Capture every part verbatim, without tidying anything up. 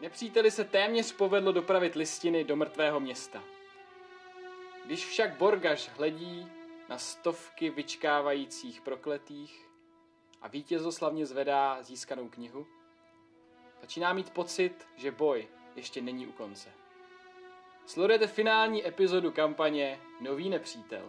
Nepříteli se téměř povedlo dopravit listiny do mrtvého města. Když však Borgaš hledí na stovky vyčkávajících prokletých a vítězoslavně zvedá získanou knihu, začíná mít pocit, že boj ještě není u konce. Sledujete finální epizodu kampaně Nový nepřítel.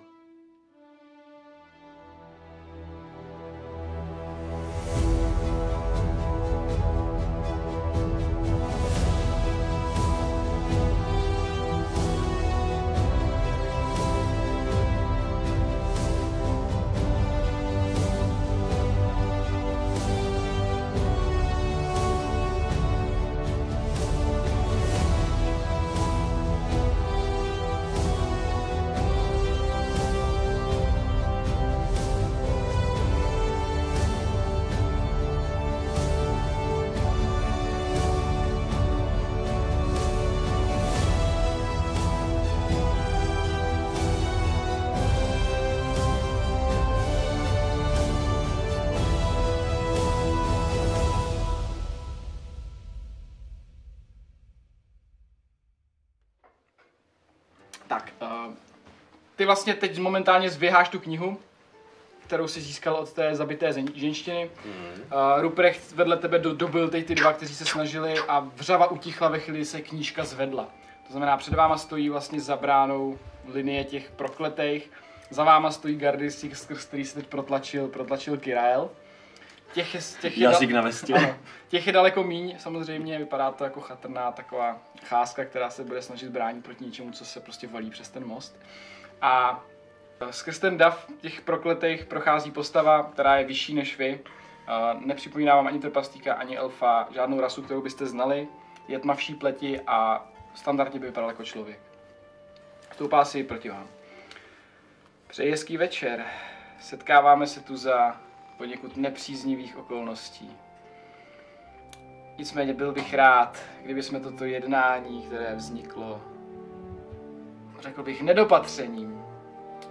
Ty vlastně teď momentálně zvěháš tu knihu, kterou si získal od té zabité ženštiny. Mm. Uh, Ruprecht vedle tebe dobil teď ty dva, kteří se snažili, a vřava utichla ve chvíli, se knížka zvedla. To znamená, před váma stojí vlastně za bránou linie těch prokletejch, za váma stojí gardistik, skrz který se teď protlačil, protlačil Kyrael. Těch, těch je, Jazyk na vestě. Ano, těch je daleko míň, samozřejmě, vypadá to jako chatrná taková cházka, která se bude snažit bránit proti něčemu, co se prostě valí přes ten most. A skrz ten dav těch prokletých prochází postava, která je vyšší než vy. Nepřipomíná vám ani trpaslíka, ani elfa, žádnou rasu, kterou byste znali. Je tmavší pleti a standardně by vypadal jako člověk. Stoupá si proti vám. Přeji hezký večer. Setkáváme se tu za poněkud nepříznivých okolností. Nicméně byl bych rád, kdyby jsme toto jednání, které vzniklo, řekl bych, nedopatřením,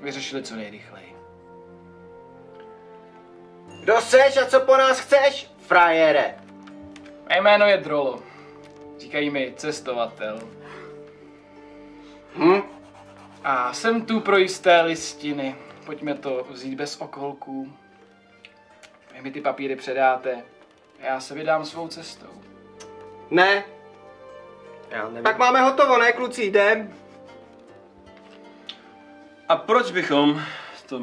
vyřešili co nejrychleji. Kdo seš a co po nás chceš, frajere? Mé jméno je Drolo. Říkají mi cestovatel. Hm? A jsem tu pro jisté listiny. Pojďme to vzít bez okolků. Vy mi ty papíry předáte. Já se vydám svou cestou. Ne. Já nevím. Tak máme hotovo, ne, kluci, jdem. A proč bychom to,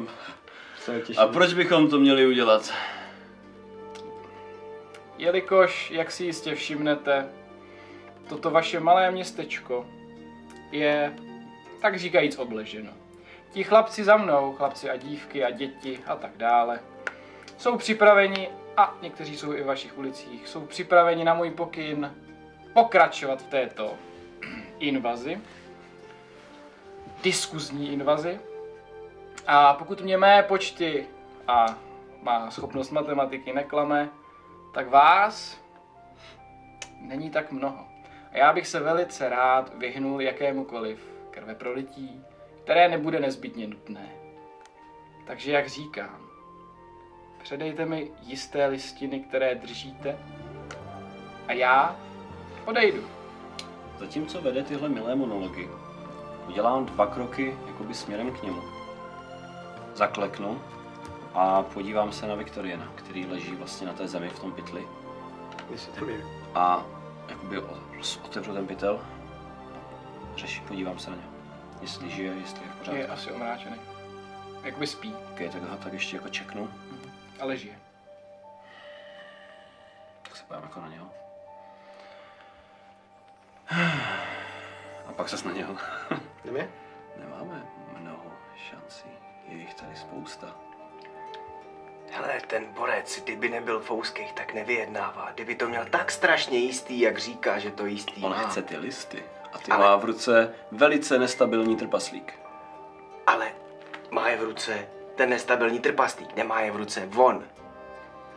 a proč bychom to měli udělat? Jelikož, jak si jistě všimnete, toto vaše malé městečko je tak říkajíc obleženo. Ti chlapci za mnou, chlapci a dívky a děti a tak dále, jsou připraveni, a někteří jsou i v vašich ulicích, jsou připraveni na můj pokyn pokračovat v této invazi. Diskuzní invazi. A pokud mě mé počty a má schopnost matematiky neklame, tak vás není tak mnoho. A já bych se velice rád vyhnul jakémukoliv krveprolití, které nebude nezbytně nutné. Takže jak říkám, předejte mi jisté listiny, které držíte, a já odejdu. Zatímco vede tyhle milé monology, udělám dva kroky jakoby směrem k němu. Zakleknu a podívám se na Viktoriána, který leží vlastně na té zemi v tom pytli. A jakoby otevřu ten pytel. Řeši, podívám se na něj. Jestli žije, jestli je v pořádku. Je asi omráčený. Jakoby spí. Okay, tak ho tak ještě jako čeknu. Mm-hmm. Ale žije. Tak se pojďme jako na něho. A pak se na něho. Jdeme? Nemáme mnoho šancí, je jich tady spousta. Hele, ten borec, kdyby nebyl fouskej, tak nevyjednává. Kdyby to měl tak strašně jistý, jak říká, že to jistý. On chce ty listy a ty ale... má v ruce velice nestabilní trpaslík. Ale má je v ruce ten nestabilní trpaslík, nemá je v ruce on.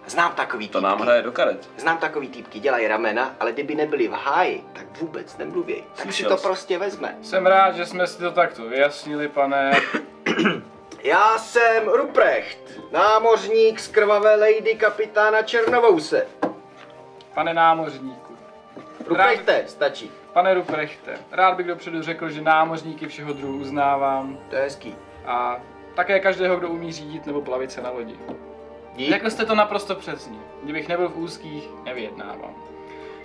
Znám takový týpky. To nám hraje do karet. Znám takový týpky, dělají ramena, ale kdyby nebyli v háji, tak vůbec nemluvěj. Tak Slyšel si to jsi. Prostě vezme. Jsem rád, že jsme si to takto vyjasnili, pane. Já jsem Ruprecht, námořník z krvavé lady kapitána Černovouse. Pane námořníku, Ruprechte, stačí. Pane Ruprechte, rád bych dopředu řekl, že námořníky všeho druhu uznávám. To je hezký. A také každého, kdo umí řídit nebo plavit se na lodi. Dík. Řekl jste to naprosto přesně. Kdybych nebyl v úzkých, nevyjednávám.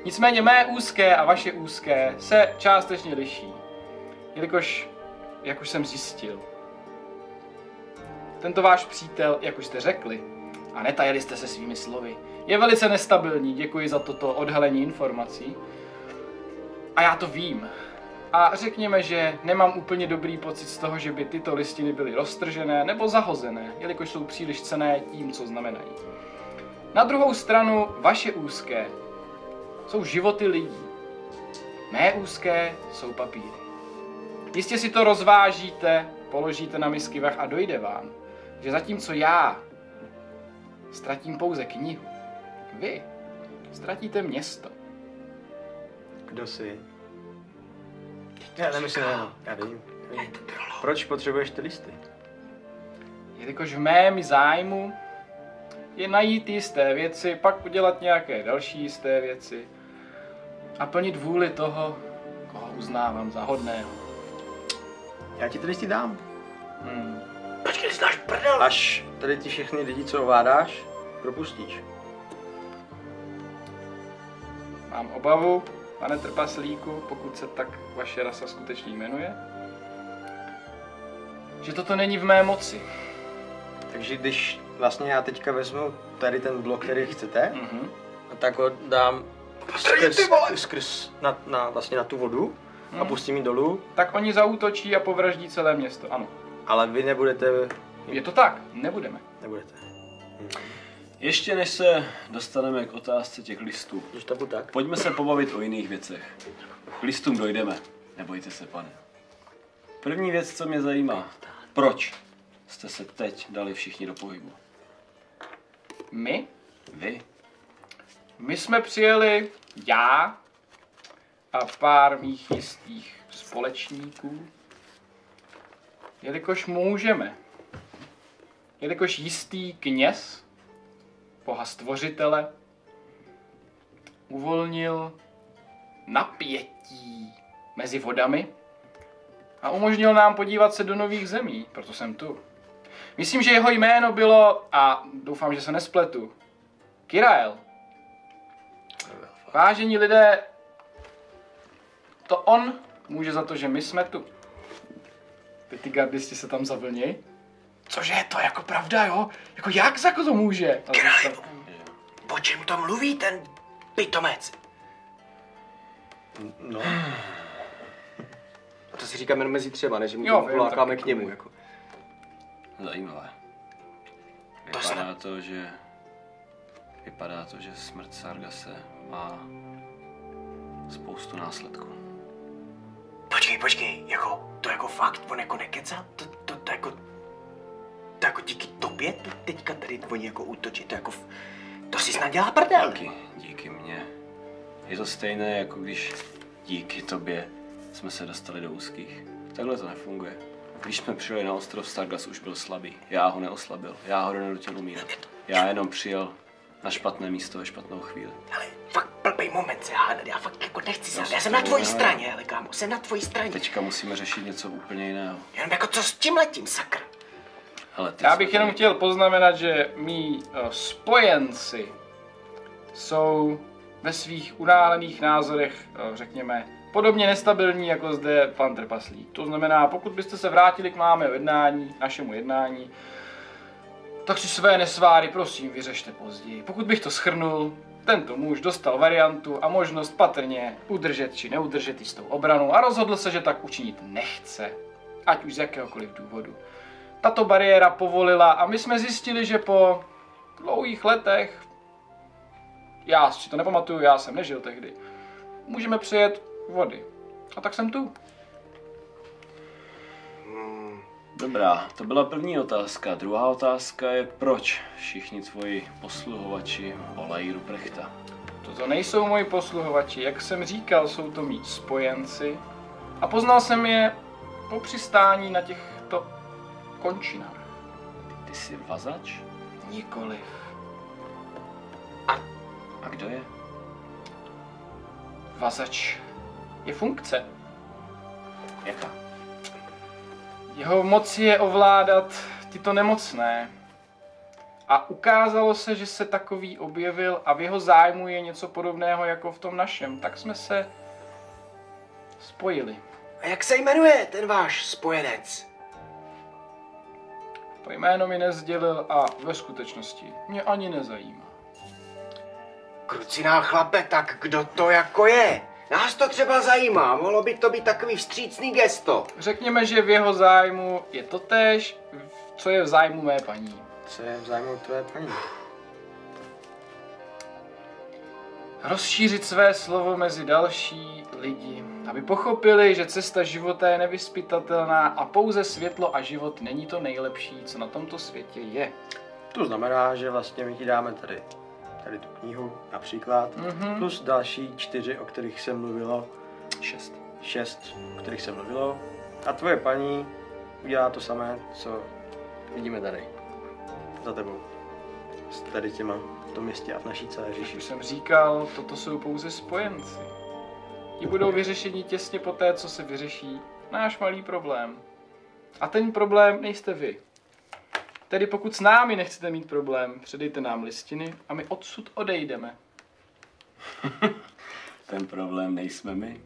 Nicméně mé úzké a vaše úzké se částečně liší. Jelikož, jak už jsem zjistil, tento váš přítel, jak už jste řekli, a netajili jste se svými slovy, je velice nestabilní, děkuji za toto odhalení informací. A já to vím. A řekněme, že nemám úplně dobrý pocit z toho, že by tyto listiny byly roztržené nebo zahozené, jelikož jsou příliš cenné tím, co znamenají. Na druhou stranu, vaše úzké jsou životy lidí. Mé úzké jsou papíry. Jistě si to rozvážíte, položíte na misky vah a dojde vám, že zatímco já ztratím pouze knihu, vy ztratíte město. Kdo jsi? Já nemyslím, já, já vím. Proč potřebuješ ty listy? Jelikož v mém zájmu je najít jisté věci, pak udělat nějaké další jisté věci a plnit vůli toho, koho uznávám za hodného. Já ti ty listy dám. Hmm. Počkej, ty znáš prdel! Až tady ti všechny lidi, co ovládáš, propustíš. Mám obavu, pane trpaslíku, pokud se tak vaše rasa skutečně jmenuje, že toto není v mé moci. Takže když vlastně já teďka vezmu tady ten blok, který chcete, mm-hmm. a tak ho dám skrz, skrz na, na, vlastně na tu vodu mm. a pustím ji dolů. Tak oni zaútočí a povraždí celé město, ano. Ale vy nebudete... Je to tak, nebudeme. Nebudete. Mm. Ještě než se dostaneme k otázce těch listů, tak. Pojďme se pobavit o jiných věcech. K listům dojdeme, nebojte se, pane. První věc, co mě zajímá, proč jste se teď dali všichni do pohybu? My? Vy? My jsme přijeli, já a pár mých jistých společníků, jelikož můžeme, jelikož jistý kněz, boha stvořitele, uvolnil napětí mezi vodami a umožnil nám podívat se do nových zemí, proto jsem tu. Myslím, že jeho jméno bylo, a doufám, že se nespletu, Kyrael. Vážení lidé, to on může za to, že my jsme tu. Ty gardisti se tam zavlněj. Cože je to jako pravda, jo? Jako jak za to může? Kyrael, po čem to mluví ten pitomec? No. A to si říkáme jenom mezi třeba, než mu to vlákáme k němu. Jako. Zajímavé. Vypadá to, to, že... Vypadá to, že smrt Sargase má spoustu následků. Počkej, počkej, jako to jako fakt, on jako nekeca? To, to, to jako... To jako díky tobě to teďka tady oni jako útočí, to jako... V... To si snad dělá prdel. Díky, díky mně. Je to stejné, jako když díky tobě jsme se dostali do úzkých. Takhle to nefunguje. Když jsme přijeli na ostrov, Sargas už byl slabý. Já ho neoslabil, já ho nenutil umírat. Já jenom přijel na špatné místo ve špatnou chvíli. Ale fakt blbej moment se hádat, já fakt jako nechci se. Já jsem na tvojí straně, ale kámo, jsem na tvojí straně. Teďka musíme řešit něco úplně jiného. Jenom jako co s tím letím, sakra. Hele, já bych jenom chtěl poznamenat, že mí uh, spojenci jsou ve svých unálených názorech, uh, řekněme, podobně nestabilní jako zde pan trpaslík. To znamená, pokud byste se vrátili k máme jednání, našemu jednání, tak si své nesváry prosím vyřešte později. Pokud bych to shrnul, tento muž dostal variantu a možnost patrně udržet či neudržet jistou obranu a rozhodl se, že tak učinit nechce, ať už z jakéhokoliv důvodu. Tato bariéra povolila a my jsme zjistili, že po dlouhých letech, já si to nepamatuju, já jsem nežil tehdy, můžeme přijet vody. A tak jsem tu. Dobrá, to byla první otázka. Druhá otázka je, proč všichni tvoji posluhovači volají Ruprechta? Toto nejsou moji posluhovači, jak jsem říkal, jsou to mí spojenci. A poznal jsem je po přistání na těchto končina. Ty jsi Vazač? Nikoliv. A, a kdo je? Vazač je funkce. Jaká? Jeho moc je ovládat tyto nemocné. A ukázalo se, že se takový objevil a v jeho zájmu je něco podobného jako v tom našem. Tak jsme se spojili. A jak se jmenuje ten váš spojenec? To jméno mi nezdělil a ve skutečnosti mě ani nezajímá. Kruciná chlape, tak kdo to jako je? Nás to třeba zajímá, mohlo by to být takový vstřícný gesto. Řekněme, že v jeho zájmu je to též, co je v zájmu mé paní. Co je v zájmu tvé paní? Rozšířit své slovo mezi další lidi, aby pochopili, že cesta života je nevyspytatelná a pouze světlo a život není to nejlepší, co na tomto světě je. To znamená, že vlastně my ti dáme tady, tady tu knihu například, mm-hmm. plus další čtyři, o kterých se mluvilo. Šest. Šest, o kterých se mluvilo. A tvoje paní udělá to samé, co vidíme tady. Za tebou. S tady těma v tom městě a v naší celé říši. Už jsem říkal, toto jsou pouze spojenci. Ti budou vyřešeni těsně po té, co se vyřeší náš malý problém. A ten problém nejste vy. Tedy pokud s námi nechcete mít problém, předejte nám listiny a my odsud odejdeme. Ten problém nejsme my.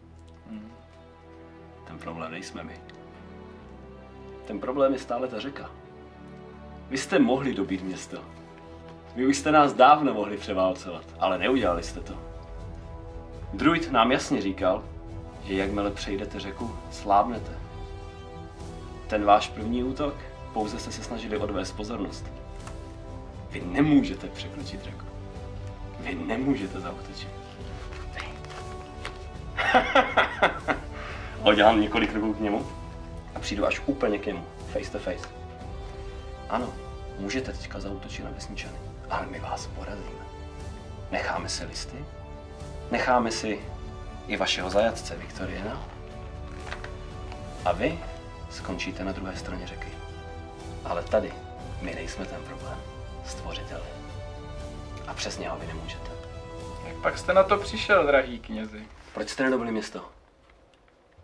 Hmm. Ten problém nejsme my. Ten problém je stále ta řeka. Vy jste mohli dobít město. Vy už jste nás dávno mohli převálcovat, ale neudělali jste to. Druid nám jasně říkal, že jakmile přejdete řeku, slábnete. Ten váš první útok, pouze jste se snažili odvést pozornost. Vy nemůžete překročit řeku. Vy nemůžete zaútočit. Odělám několik kroků k němu a přijdu až úplně k němu, face to face. Ano, můžete teďka zaútočit na vesničany, ale my vás porazíme. Necháme si listy, necháme si i vašeho zajatce Viktoriána a vy skončíte na druhé straně řeky. Ale tady my nejsme ten problém, stvořiteli. A přes něho vy nemůžete. Jak pak jste na to přišel, drahý knězi? Proč jste nedobili město?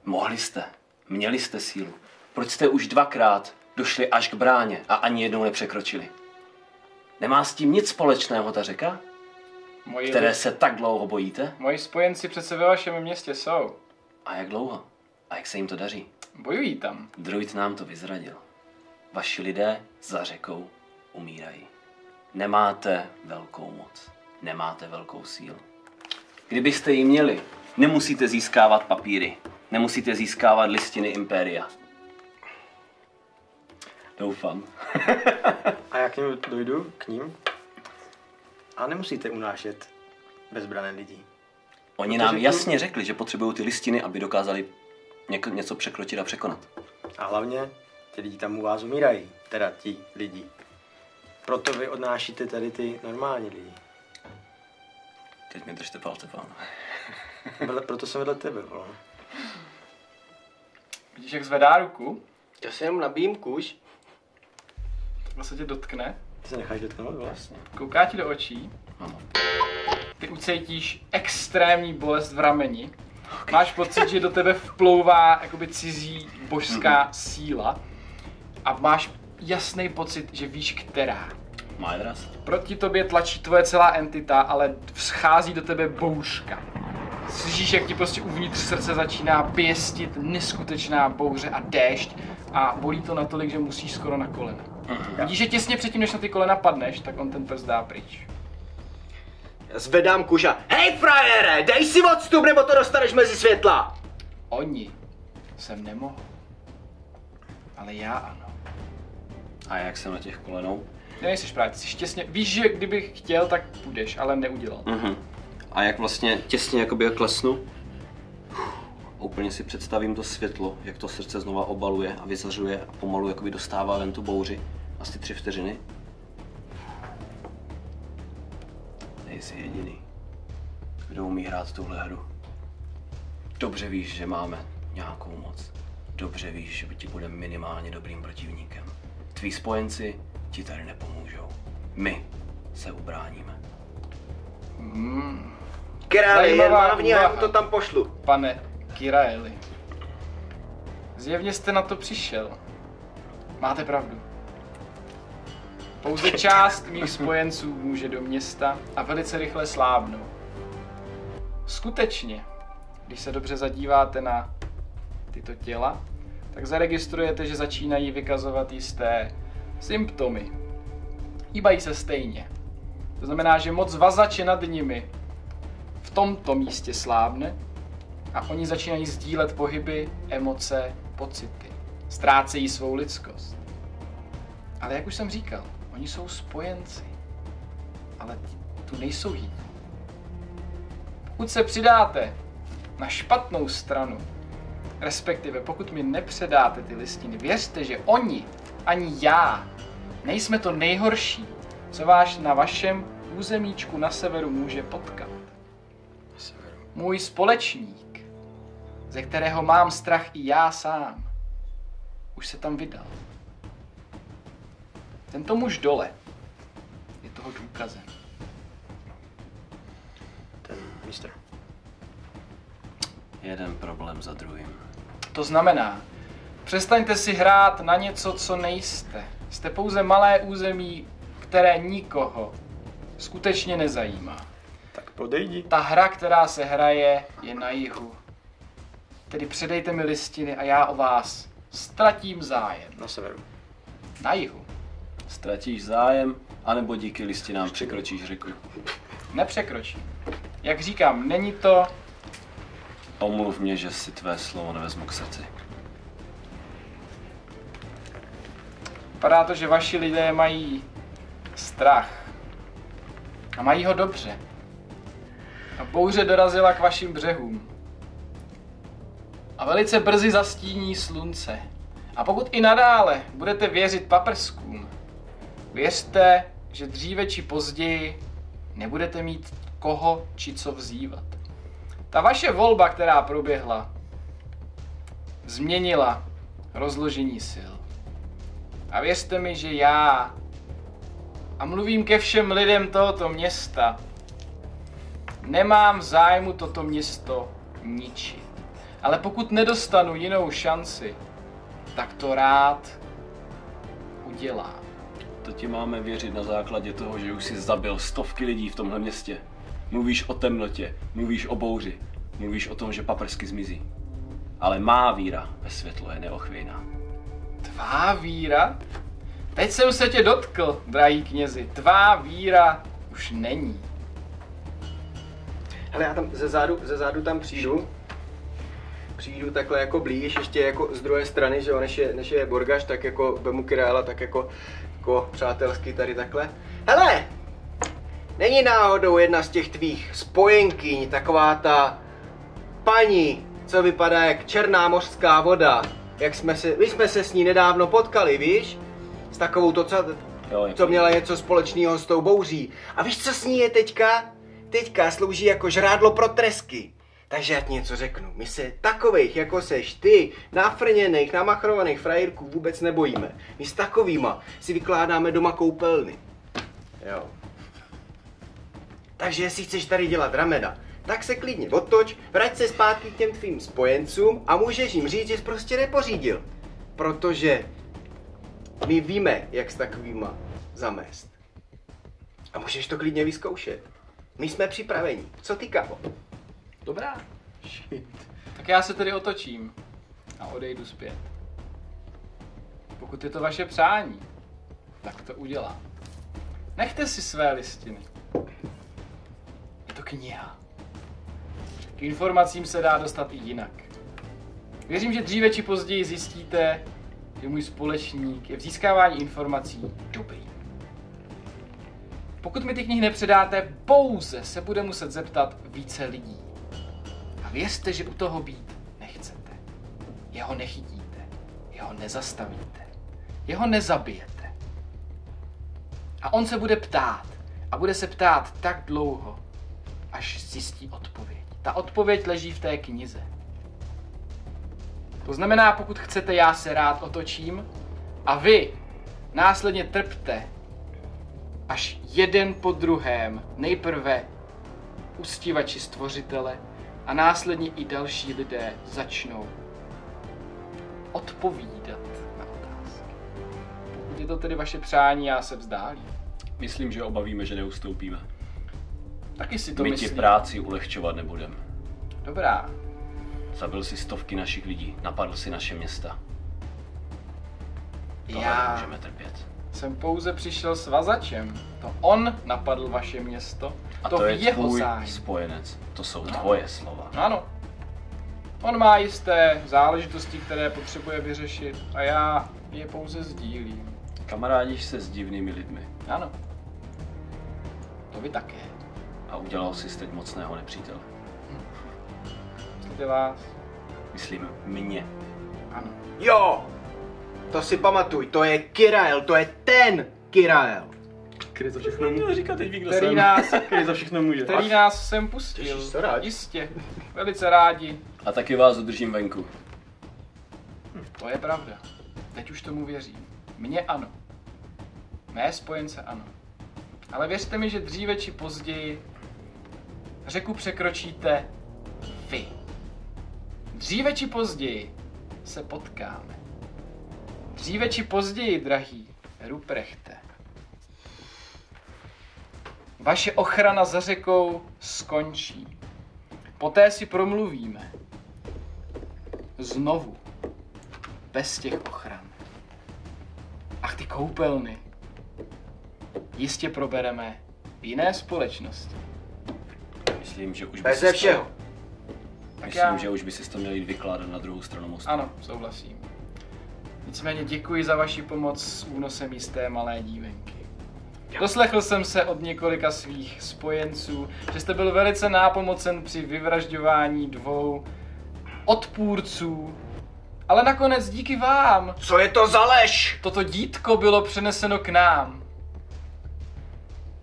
Mohli jste, měli jste sílu. Proč jste už dvakrát došli až k bráně a ani jednou nepřekročili? Nemá s tím nic společného ta řeka, moji které lidi. se tak dlouho bojíte? Moji spojenci přece ve vašem městě jsou. A jak dlouho? A jak se jim to daří? Bojují tam. Druid nám to vyzradil. Vaši lidé za řekou umírají. Nemáte velkou moc. Nemáte velkou sílu. Kdybyste ji měli, nemusíte získávat papíry. Nemusíte získávat listiny Impéria. Doufám. A já k ním dojdu, k ním. A nemusíte unášet bezbrané lidi. Oni Protože nám jasně tu... řekli, že potřebují ty listiny, aby dokázali něco překročit a překonat. A hlavně, ty lidi tam u vás umírají. Teda ti lidi. Proto vy odnášíte tady ty normální lidi. Teď mi držte palce, pánu. Proto jsem vedle tebe, vole. Vidíš, jak zvedá ruku? Já se jenom nabíjím kůž. Takhle se tě dotkne. Ty se necháš dotknout vlastně. Kouká ti do očí. Ano. Ty ucítíš extrémní bolest v rameni. Okay. Máš pocit, že do tebe vplouvá jakoby cizí božská mm-hmm. síla. A máš jasný pocit, že víš, která. Majdras. Proti tobě tlačí tvoje celá entita, ale vschází do tebe bouřka. Slyšíš, jak ti prostě uvnitř srdce začíná pěstit neskutečná bouře a déšť a bolí to natolik, že musíš skoro na kolena. Mm-hmm. Vidíš, že těsně předtím, než na ty kolena padneš, tak on ten prst dá pryč. Já zvedám kuža. Hej, frajere, dej si odstup, nebo to dostaneš mezi světla! Oni jsem nemohl, ale já ano. A jak jsem na těch kolenou? Ty nejsiš právě, jsi těsně, víš, že kdybych chtěl, tak půjdeš, ale neudělal. Mm-hmm. A jak vlastně těsně jakoby klesnu, úplně si představím to světlo, jak to srdce znova obaluje a vyzařuje a pomalu jakoby dostává ven tu bouři. Asi tři vteřiny. Nejsi jediný, kdo umí hrát tuhle hru. Dobře víš, že máme nějakou moc. Dobře víš, že ti bude minimálně dobrým protivníkem. Tví spojenci ti tady nepomůžou. My se ubráníme. Hmm. Kyraeli, jen mávně, já mu to tam pošlu. Pane Kyraeli, zjevně jste na to přišel. Máte pravdu. Pouze část mých spojenců může do města a velice rychle slábnou. Skutečně, když se dobře zadíváte na tyto těla, tak zaregistrujete, že začínají vykazovat jisté symptomy. Hýbají se stejně. To znamená, že moc vazače nad nimi v tomto místě slábne a oni začínají sdílet pohyby, emoce, pocity. Ztrácejí svou lidskost. Ale jak už jsem říkal, oni jsou spojenci. Ale tu nejsou jiní. Pokud se přidáte na špatnou stranu, respektive pokud mi nepředáte ty listiny, věřte, že oni, ani já, nejsme to nejhorší, co vás na vašem územíčku na severu může potkat. Můj společník, ze kterého mám strach i já sám, už se tam vydal. Tento muž dole je toho důkazem. Ten mistr. Jeden problém za druhým. To znamená, přestaňte si hrát na něco, co nejste. Jste pouze malé území, které nikoho skutečně nezajímá. Tak podejdi. Ta hra, která se hraje, je na jihu. Tedy předejte mi listiny a já o vás ztratím zájem. Na severu. Na jihu. Ztratíš zájem, anebo díky listinám překročíš řeku. Nepřekročím. Jak říkám, není to... Omluv mě, že si tvé slovo nevezmu k srdci. Vypadá to, že vaši lidé mají strach. A mají ho dobře. A bouře dorazila k vašim břehům. A velice brzy zastíní slunce. A pokud i nadále budete věřit paprskům, věřte, že dříve či později nebudete mít koho či co vzývat. Ta vaše volba, která proběhla, změnila rozložení sil. A věřte mi, že já, a mluvím ke všem lidem tohoto města, nemám v zájmu toto město ničit. Ale pokud nedostanu jinou šanci, tak to rád udělám. To ti máme věřit na základě toho, že už jsi zabil stovky lidí v tomhle městě. Mluvíš o temnotě, mluvíš o bouři, mluvíš o tom, že paprsky zmizí. Ale má víra ve světlo je neochvějná. Tvá víra? Teď jsem se tě dotkl, drahý knězi. Tvá víra už není. Hele, já tam ze zádu, ze zádu tam přijdu. Přijdu takhle jako blíž, ještě jako z druhé strany, že jo, než je, než je Borgaš, tak jako vemu Kyraela, tak jako, jako přátelsky tady takhle. Hele! Není náhodou jedna z těch tvých spojenkyň, taková ta paní, co vypadá jak černá mořská voda, jak jsme se, my jsme se s ní nedávno potkali, víš? S takovou to, co, co měla něco společného s tou bouří. A víš, co s ní je teďka? Teďka slouží jako žrádlo pro tresky. Takže já ti něco řeknu, my se takových, jako seš ty, nafrněných, namachrovaných frajerků vůbec nebojíme. My s takovýma si vykládáme doma koupelny. Jo. Takže jestli chceš tady dělat ramena, tak se klidně otoč, vrať se zpátky k těm tvým spojencům a můžeš jim říct, že jsi prostě nepořídil. Protože my víme, jak s takovýma zamést. A můžeš to klidně vyzkoušet. My jsme připraveni. Co ty, kámo? Dobrá. Shit. Tak já se tedy otočím a odejdu zpět. Pokud je to vaše přání, tak to udělám. Nechte si své listiny. Je to kniha. K informacím se dá dostat i jinak. Věřím, že dříve či později zjistíte, že můj společník je v získávání informací dobrý. Pokud mi ty knihy nepředáte, pouze se bude muset zeptat více lidí. A věřte, že u toho být nechcete. Jeho nechytíte. Jeho nezastavíte. Jeho nezabijete. A on se bude ptát. A bude se ptát tak dlouho, až zjistí odpověď. Ta odpověď leží v té knize. To znamená, pokud chcete, já se rád otočím a vy následně trpte, až jeden po druhém, nejprve uctívači stvořitele a následně i další lidé začnou odpovídat na otázky. Pokud je to tedy vaše přání, já se vzdálím. Myslím, že obavíme, že neustoupíme. Taky si to My myslím. Ti práci ulehčovat nebudem. Dobrá. Zabil si stovky našich lidí, napadl si naše města. Tohle já nemůžeme trpět. Jsem pouze přišel s Vazačem. To on napadl vaše město. A to, to je jeho tvůj zájem. Spojenec. To jsou no. tvoje slova. Ano. On má jisté záležitosti, které potřebuje vyřešit a já je pouze sdílím. Kamarádíš se s divnými lidmi. Ano. To vy také. A udělal jsi teď mocného nepřítele. Hm. Myslíte vás? Myslím mě. Ano. Jo! To si pamatuj, to je Kyrael, to je ten Kyrael. Který za všechno může. Říkat teď vík, který, nás, který za všechno může. Který nás sem pustil. Ježiš, rád. Jistě, velice rádi. A taky vás udržím venku. Hm, to je pravda. Teď už tomu věřím. Mně ano. Mé spojence ano. Ale věřte mi, že dříve či později řeku překročíte vy. Dříve či později se potkáme. Dříve či později, drahý Ruprechte. Vaše ochrana za řekou skončí. Poté si promluvíme. Znovu. Bez těch ochran. Ach, ty koupelny. Jistě probereme jiné společnosti. Myslím, že už by si to... Myslím, já... že už by si to měl jít vykládat na druhou stranu mostu. Ano, souhlasím. Nicméně děkuji za vaši pomoc s únosem jisté malé dívenky. Doslechl jsem se od několika svých spojenců, že jste byl velice nápomocen při vyvražďování dvou odpůrců, ale nakonec díky vám. Co je to za lež? Toto dítko bylo přeneseno k nám.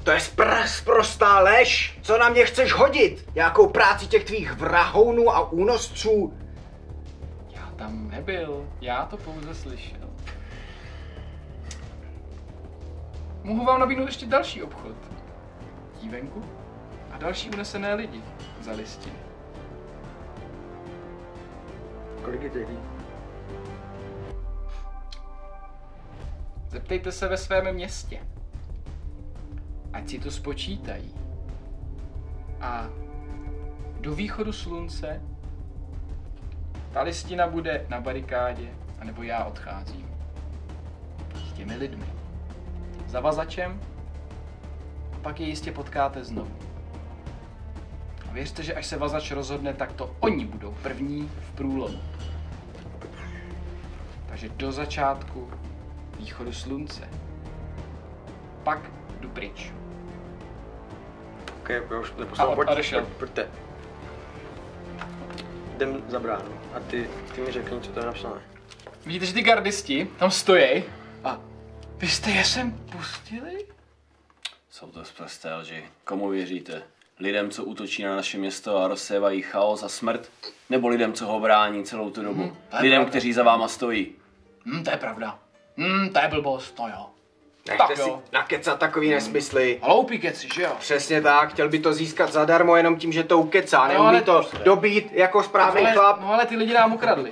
To je sprostá lež. Co na mě chceš hodit? Jakou práci těch tvých vrahounů a únosců? Já tam nebyl, já to pouze slyšel. Mohu vám nabídnout ještě další obchod. Dívenku a další unesené lidi za listiny. Kolik je těch? Zeptejte se ve svém městě. Ať si to spočítají. A do východu slunce ta listina bude na barikádě, anebo já odcházím. S těmi lidmi. Za Vazačem a pak je jistě potkáte znovu. A věřte, že až se Vazač rozhodne, tak to oni budou první v průlomu. Takže do začátku východu slunce. Pak jdu pryč. Ok, já už neposlal, pojďte. Jdem za bránu a ty, ty mi řekni, co to je napsané. Vidíte, že ty gardisti tam stojí a vy jste je sem pustili? Jsou to zprosté lži. Komu věříte? Lidem, co útočí na naše město a rozsévají chaos a smrt? Nebo lidem, co ho brání celou tu dobu? Hmm, lidem, pravda. Kteří za váma stojí? Hmm, to je pravda. Hmm, to je blbost, to jo. Nechte si nakecat takový hmm. nesmysly. Hloupý keci, že jo? Přesně tak, chtěl by to získat zadarmo jenom tím, že to ukecá. No, neumí to dobít jako správný chlap. No ale ty lidi nám ukradli.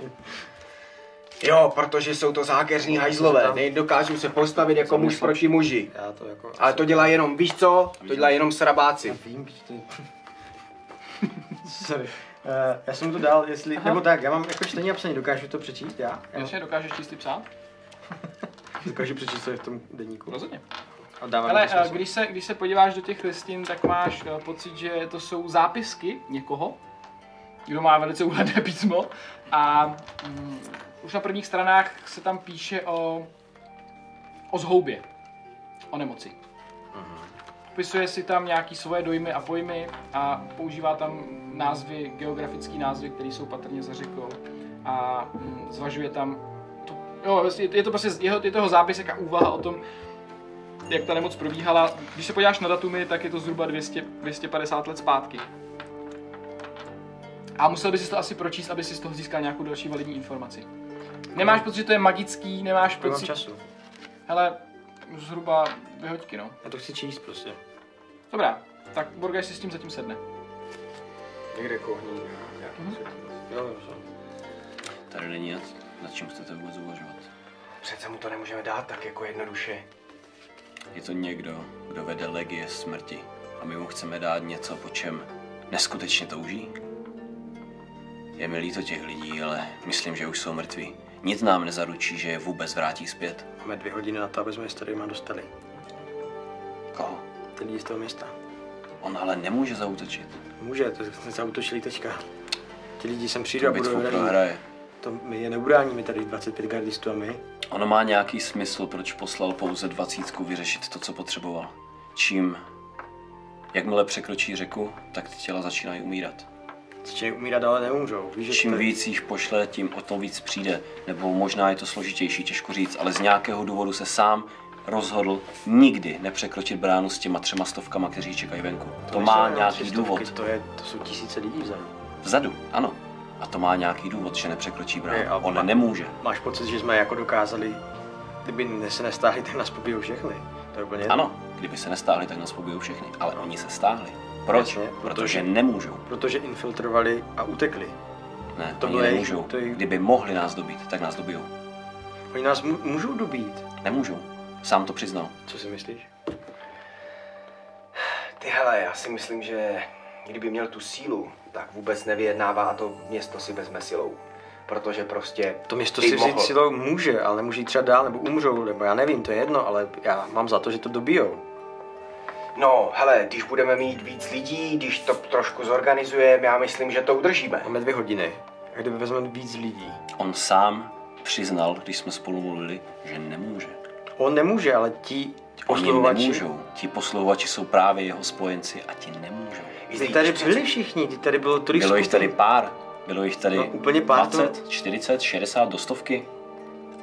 Jo, protože jsou to zákeřní hajzlové, nedokážou se postavit jako muž proti muži. To jako ale to dělá jenom, víš co? To dělá jenom srabáci. Sorry. Uh, já jsem to dal, jestli, aha. Nebo tak, já mám jako čtení a psaní, dokážu to přečíst já? Jasně, dokážeš číst i psát? Dokážu přečíst to v tom denníku. Rozhodně. Ale když se, když se podíváš do těch listin, tak máš pocit, že to jsou zápisky někoho, kdo má velice úhledné písmo a... Mm, už na prvních stranách se tam píše o, o zhoubě, o nemoci. Popisuje si tam nějaké svoje dojmy a pojmy a používá tam názvy, geografické názvy, které jsou patrně za řekou a mm, zvažuje tam, to, jo, je to prostě jeho, je toho zápisek a úvaha o tom, jak ta nemoc probíhala. Když se podíváš na datumy, tak je to zhruba dvě stě, dvě stě padesát let zpátky. A musel bys si to asi pročíst, aby si z toho získal nějakou další validní informaci. Nemáš pocit, že to je magický, nemáš pocit... Nemám času. Hele, zhruba dvě hoďky, no. Já to chci číst prostě. Dobrá, tak Borgaš si s tím zatím sedne. Někde kohní a nějaký mm-hmm. světlo. Jo, dobře. Tady není nic, nad čím chcete vůbec uvažovat. Přece mu to nemůžeme dát tak jako jednoduše. Je to někdo, kdo vede legie smrti a my mu chceme dát něco, po čem neskutečně touží. Je mi líto těch lidí, ale myslím, že už jsou mrtví. Nic nám nezaručí, že je vůbec vrátí zpět. Máme dvě hodiny na to, aby jsme je s tady dostali. Koho? Ty lidi z toho města. On ale nemůže zaútočit. Může, to jsme zaútočili teďka. Ti lidi sem přijde a budou hraje. To my je neubráníme tady dvacet pět gardistů a my. Ono má nějaký smysl, proč poslal pouze dvacítku vyřešit to, co potřeboval. Čím, jakmile překročí řeku, tak ty těla začínají umírat. Začínají umírat, ale neumřou. Víš, čím tady... víc jich pošle, tím o to víc přijde. Nebo možná je to složitější, těžko říct, ale z nějakého důvodu se sám rozhodl nikdy nepřekročit bránu s těma třema stovkama, kteří čekají venku. To, to má nějaký důvod. To, je, to jsou tisíce lidí vzadu. Vzadu, ano. A to má nějaký důvod, že nepřekročí bránu. Ne, ona nemůže. Máš pocit, že jsme jako dokázali, kdyby se nestáhli, tak nás pobijou všechny. To je úplně jedno. Ano, kdyby se nestáhli, tak nás pobijou všechny. Ale oni se stáhli. Proč? Jasně, protože, protože nemůžou. Protože infiltrovali a utekli. Ne, to oni nemůžou. To je... Kdyby mohli nás dobít, tak nás dobijou. Oni nás můžou dobít? Nemůžou. Sám to přiznal. Co si myslíš? Ty hele, já si myslím, že kdyby měl tu sílu, tak vůbec nevyjednává a to město si vezme silou. Protože prostě... To město si vzít silou může, ale nemůže jít třeba dál, nebo umřou, nebo já nevím, to je jedno, ale já mám za to, že to dobijou. No, hele, když budeme mít víc lidí, když to trošku zorganizujeme, já myslím, že to udržíme. Máme dvě hodiny. A kdyby vezmeme víc lidí? On sám přiznal, když jsme spolu mluvili, že nemůže. On nemůže, ale ti posluhovači... nemůžou. Ti posluhovači jsou právě jeho spojenci a ti nemůžou. Ty tady byli všichni, ty tady bylo tolik skupin. Bylo jich tady pár, bylo jich tady no, úplně pár dvacet, čtyřicet, šedesát do stovky.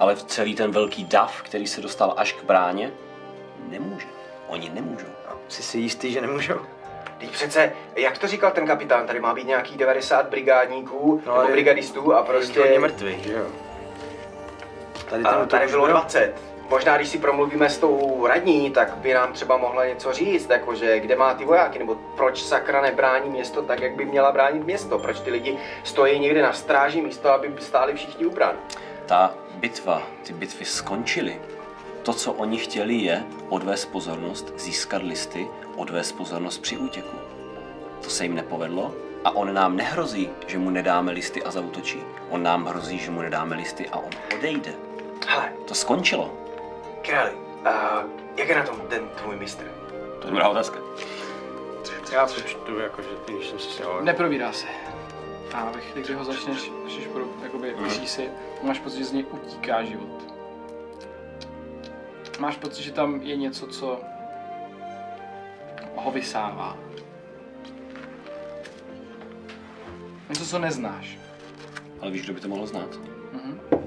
Ale v celý ten velký dav, který se dostal až k bráně, nemůže. Oni nemůžou. No, jsi si jistý, že nemůžou? Teď přece, jak to říkal ten kapitán, tady má být nějakých devadesát brigádníků no, nebo brigadistů a prostě... Oni mrtví, že jo? Tady, a, tady bylo dvacet. Možná, když si promluvíme s tou radní, tak by nám třeba mohla něco říct, jakože kde má ty vojáky, nebo proč sakra nebrání město tak, jak by měla bránit město, proč ty lidi stojí někde na stráži místo, aby stáli všichni u brány. Ta bitva, ty bitvy skončily. To, co oni chtěli, je odvést pozornost, získat listy, odvést pozornost při útěku. To se jim nepovedlo a on nám nehrozí, že mu nedáme listy a zaútočí. On nám hrozí, že mu nedáme listy a on odejde. Hele, to skončilo. Králi, a jak je na tom ten tvůj mistr? To je dobrá otázka. Já to čtu, jakože ty, když jsem si sněl... Neprobírá se. A ve chvíli, kdy ho začneš, začneš pro, jakoby přísit, mm. máš pocit, že z něj utíká život. Máš pocit, že tam je něco, co ho vysává. Něco, co neznáš. Ale víš, kdo by to mohl znát? Mm-hmm.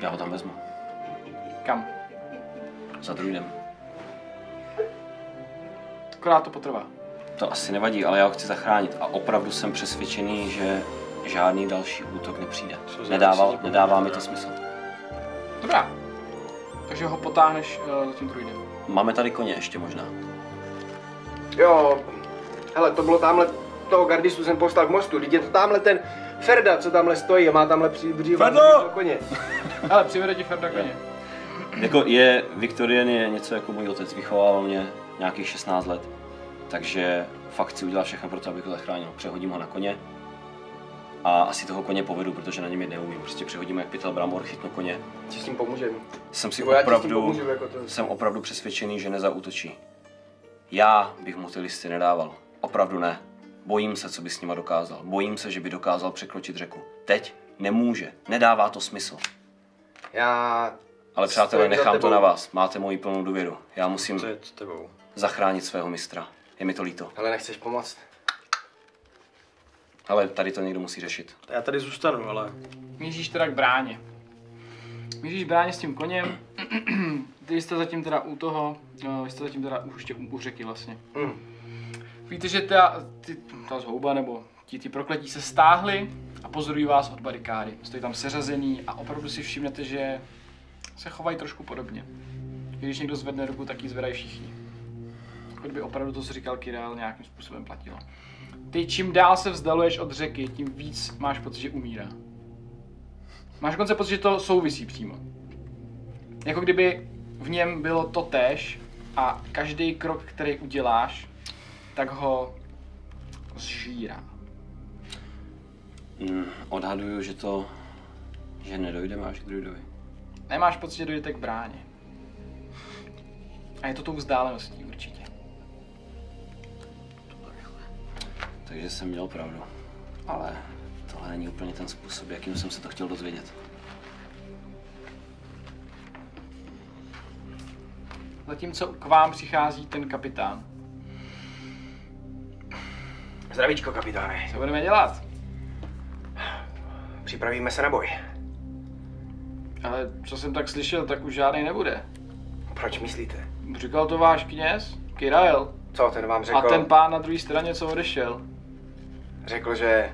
Já ho tam vezmu. Kam? Za druidem. Akorát to potrvá. To asi nevadí, ale já ho chci zachránit a opravdu jsem přesvědčený, že žádný další útok nepřijde. Nedával, nedává mi to smysl. Dobrá. Takže ho potáhneš uh, za tím druidem. Máme tady koně ještě možná. Jo, hele, to bylo tamhle, toho gardistu jsem poslal k mostu, teď je to tamhle ten Ferda, co tamhle stojí a má tamhle přibřívat koně. Ale přivede ti Ferda koně. Jako je, Viktorián je něco jako můj otec, vychovával mě nějakých šestnáct let, takže fakt chci udělat všechno pro to, abych ho zachránil. Přehodím ho na koně a asi toho koně povedu, protože na něm je neumím. Prostě přehodím jak pytel bramor, chytnu koně. Ti s tím pomůžem. Jsem si opravdu, pomůžu, jako jsem opravdu přesvědčený, že nezaútočí. Já bych mu ty listy nedával. Opravdu ne. Bojím se, co by s nima dokázal. Bojím se, že by dokázal překročit řeku. Teď nemůže. Nedává to smysl. Já... Ale přátelé, nechám to na vás. Máte moji plnou důvěru. Já musím zachránit svého mistra. Je mi to líto. Ale nechceš pomoct? Ale tady to někdo musí řešit. Já tady zůstanu, ale... Míříš teda k bráně. Míříš bráně s tím koněm. Vy jste zatím teda u toho... Vy jste zatím teda už ještě u řeky vlastně. Mm. Víte, že ta, ty, ta zhouba nebo ti ty prokletí se stáhly a pozorují vás od barikády. Stojí tam seřazený a opravdu si všimnete, že... se chovají trošku podobně. Když někdo zvedne ruku, tak ji zvedají všichni. Kdyby opravdu to, co říkal Kyrael, nějakým způsobem platilo. Ty čím dál se vzdaluješ od řeky, tím víc máš pocit, že umírá. Máš dokonce pocit, že to souvisí přímo. Jako kdyby v něm bylo to též a každý krok, který uděláš, tak ho zžírá. Mm, odhaduju, že to... že nedojdeme až k druidovi. Nemáš pocit, že dojdete k bráně. A je to tou vzdáleností určitě. Takže jsem měl pravdu. Ale tohle není úplně ten způsob, jakým jsem se to chtěl dozvědět. Zatímco k vám přichází ten kapitán. Zdravíčko, kapitáne. Co budeme dělat? Připravíme se na boj. Ale co jsem tak slyšel, tak už žádný nebude. Proč myslíte? Říkal to váš kněz, Kyrael. Co, ten vám řekl? A ten pán na druhé straně, co odešel. Řekl, že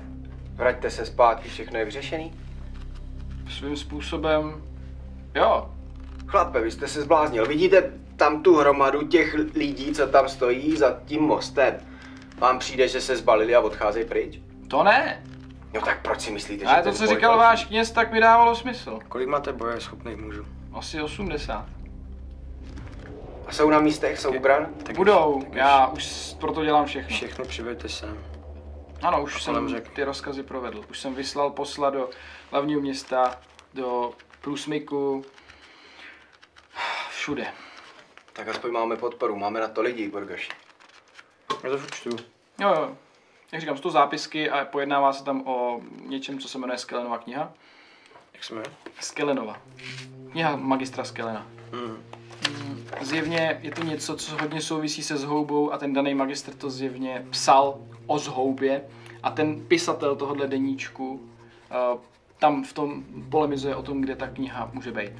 vraťte se zpátky, všechno je vyřešený? Svým způsobem, jo. Chlape, vy jste se zbláznil. Vidíte tam tu hromadu těch lidí, co tam stojí za tím mostem? Vám přijde, že se zbalili a odcházejí pryč? To ne. No tak proč si myslíte, že... Ale to, co říkal váš kněz, tak mi dávalo smysl. Kolik máte boje schopných mužů? Asi osmdesát. A jsou na místech, jsou ubran? Budou, tak já už, už proto dělám všechno. Všechno přiveďte sem. Ano, už jsem řekl. Ty rozkazy provedl. Už jsem vyslal posla do hlavního města, do průsmyku, všude. Tak aspoň máme podporu, máme na to lidí, Borgaš. Já to furt čtu. Jo, jo. Jak říkám, jsou to zápisky a pojednává se tam o něčem, co se jmenuje Skellenova kniha. Jak se jmenuje? Skellenova. Kniha magistra Skellena. Mm. Zjevně je to něco, co hodně souvisí se zhoubou a ten daný magistr to zjevně psal o zhoubě a ten pisatel tohohle deníčku tam v tom polemizuje o tom, kde ta kniha může být.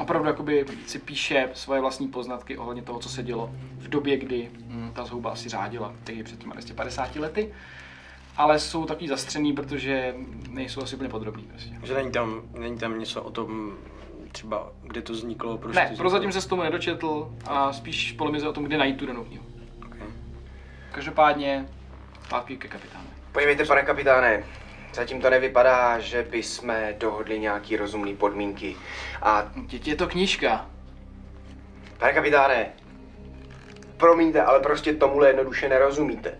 Opravdu jakoby si píše svoje vlastní poznatky ohledně toho, co se dělo v době, kdy ta zhouba asi řádila, tedy před těmi dvě stě padesáti lety, ale jsou takový zastřený, protože nejsou asi úplně podrobný. Prostě. Že není tam, není tam něco o tom, třeba kde to vzniklo? Prostě ne, prozatím se s tomu nedočetl a spíš polemize o tom, kde najít tu danou knihu. Okay. Každopádně zpátky ke kapitánu. Podívejte, pane kapitáne, zatím to nevypadá, že bychom dohodli nějaký rozumný podmínky a... Děti, je to knížka. Pane kapitáne, promiňte, ale prostě tomuhle jednoduše nerozumíte.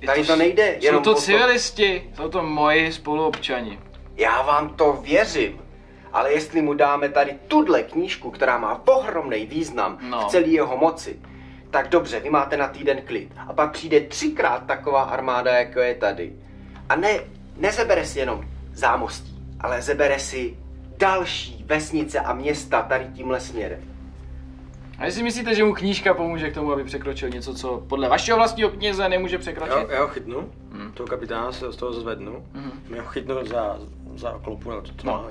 Je Tady to, to nejde, jenom... Jsou to posto... civilisti, jsou to moji spoluobčani. Já vám to věřím. Ale jestli mu dáme tady tuhle knížku, která má ohromný význam no. v celé jeho moci, tak dobře, vy máte na týden klid. A pak přijde třikrát taková armáda, jako je tady. A ne, nezebere si jenom zámostí, ale zebere si další vesnice a města tady tímhle směrem. A jestli myslíte, že mu knížka pomůže k tomu, aby překročil něco, co podle vašeho vlastního kněze nemůže překročit? Já, já ho chytnu, hmm. toho kapitána se z toho zvednu, hmm. já ho chytnu za... za oklopu, no to to no.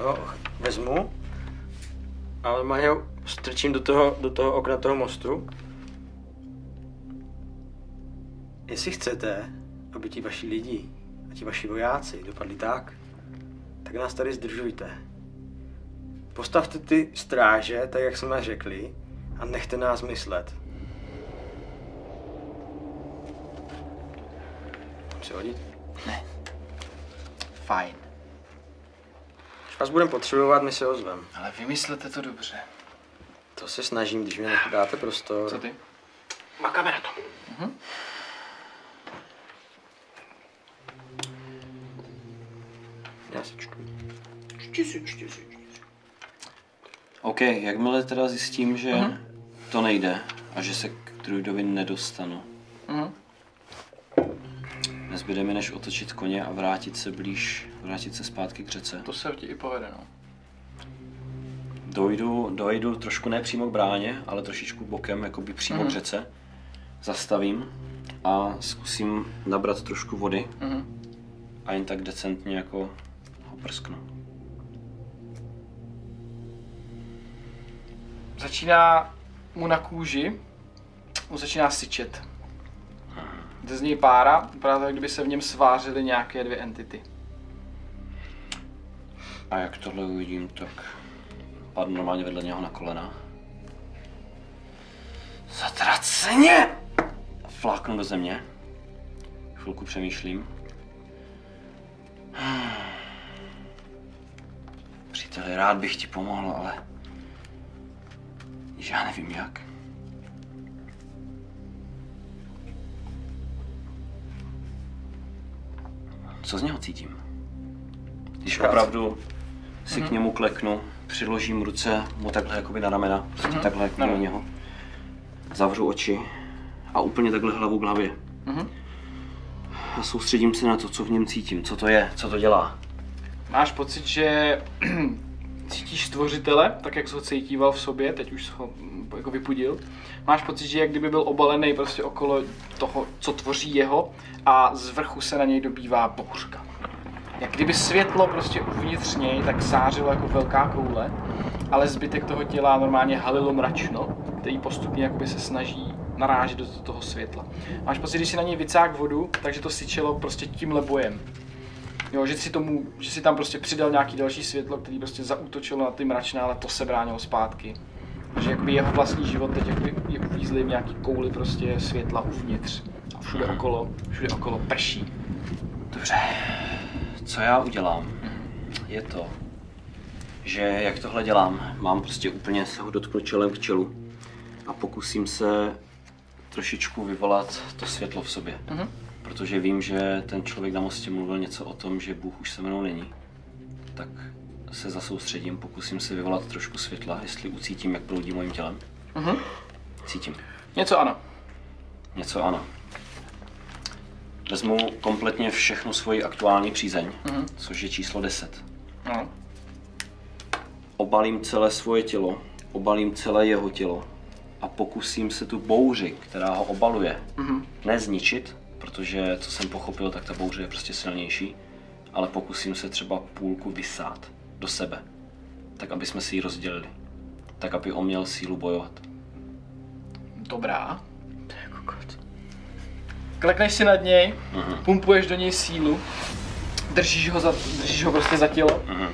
No, vezmu a normálně ho strčím do toho, do toho okna toho mostu. Jestli chcete, aby ti vaši lidi a ti vaši vojáci dopadli tak, tak nás tady zdržujte. Postavte ty stráže, tak jak jsme řekli, a nechte nás myslet. Mám se hodit? Ne. Fajn. Až vás budeme potřebovat, my se ozvem. Ale vymyslete to dobře. To se snažím, když mi necháte prostor. Co ty? Makáme na tom. Uh-huh. Já se čtu. Čti si, čti si, čti si. OK, jakmile teda zjistím, že uh-huh. to nejde a že se k druidovi nedostanu. Uh-huh. Nezbyde mi než otočit koně a vrátit se blíž, vrátit se zpátky k řece. To se ti i povede, no. Dojdu, dojdu trošku ne přímo k bráně, ale trošičku bokem, jakoby přímo mm-hmm. k řece. Zastavím a zkusím nabrat trošku vody mm-hmm. a jen tak decentně jako ho prsknu. Začíná mu na kůži, mu začíná syčet. Jde z něj pára, právě jak kdyby se v něm svářily nějaké dvě entity. A jak tohle uvidím, tak padnu normálně vedle něho na kolena. Zatraceně! Fláknu do země Chvilku přemýšlím. Příteli, rád bych ti pomohl, ale já nevím jak. Co z něho cítím? Když práce. Opravdu si mm-hmm. k němu kleknu, přiložím ruce mu takhle jakoby na ramena, prostě mm-hmm. takhle na něho, zavřu oči a úplně takhle hlavu k hlavě. Mm-hmm. A soustředím se na to, co v něm cítím, co to je, co to dělá. Máš pocit, že cítíš stvořitele, tak jak jsi ho cítíval v sobě, teď už jsi ho jako vypudil. Máš pocit, že jak kdyby byl obalený prostě okolo toho, co tvoří jeho, a z vrchu se na něj dobývá bouřka. Jak kdyby světlo prostě uvnitř něj tak sářilo jako velká koule, ale zbytek toho těla normálně halilo mračno, který postupně jakoby se snaží narážet do toho světla. Máš pocit, když si na něj vycák vodu, takže to syčelo prostě tímhle bojem. Jo, že si tomu, že si tam prostě přidal nějaký další světlo, který prostě zaútočilo na ty mračná, ale to se bránilo zpátky. Že jakoby jeho vlastní život teď jakoby je uvízli v nějaký kouli prostě světla uvnitř. A všude okolo, všude okolo prší. Dobře, co já udělám, je to, že jak tohle dělám, mám prostě úplně se ho dotknout čelem k čelu a pokusím se trošičku vyvolat to světlo v sobě. Mm-hmm. Protože vím, že ten člověk na mostě mluvil něco o tom, že Bůh už se mnou není. Tak se zasoustředím, pokusím se vyvolat trošku světla, jestli ucítím, jak proudí mojím tělem. Mm-hmm. Cítím. Něco ano. Něco ano. Vezmu kompletně všechnu svoji aktuální přízeň, mm-hmm. což je číslo deset. Mm. Obalím celé svoje tělo, obalím celé jeho tělo a pokusím se tu bouři, která ho obaluje, mm-hmm. nezničit, protože, co jsem pochopil, tak ta bouře je prostě silnější, ale pokusím se třeba půlku vysát do sebe, tak aby jsme si ji rozdělili, tak aby on měl sílu bojovat. Dobrá. To je kokot. Klekneš si nad něj, uh-huh. pumpuješ do něj sílu, držíš ho, za, držíš ho prostě za tělo uh-huh.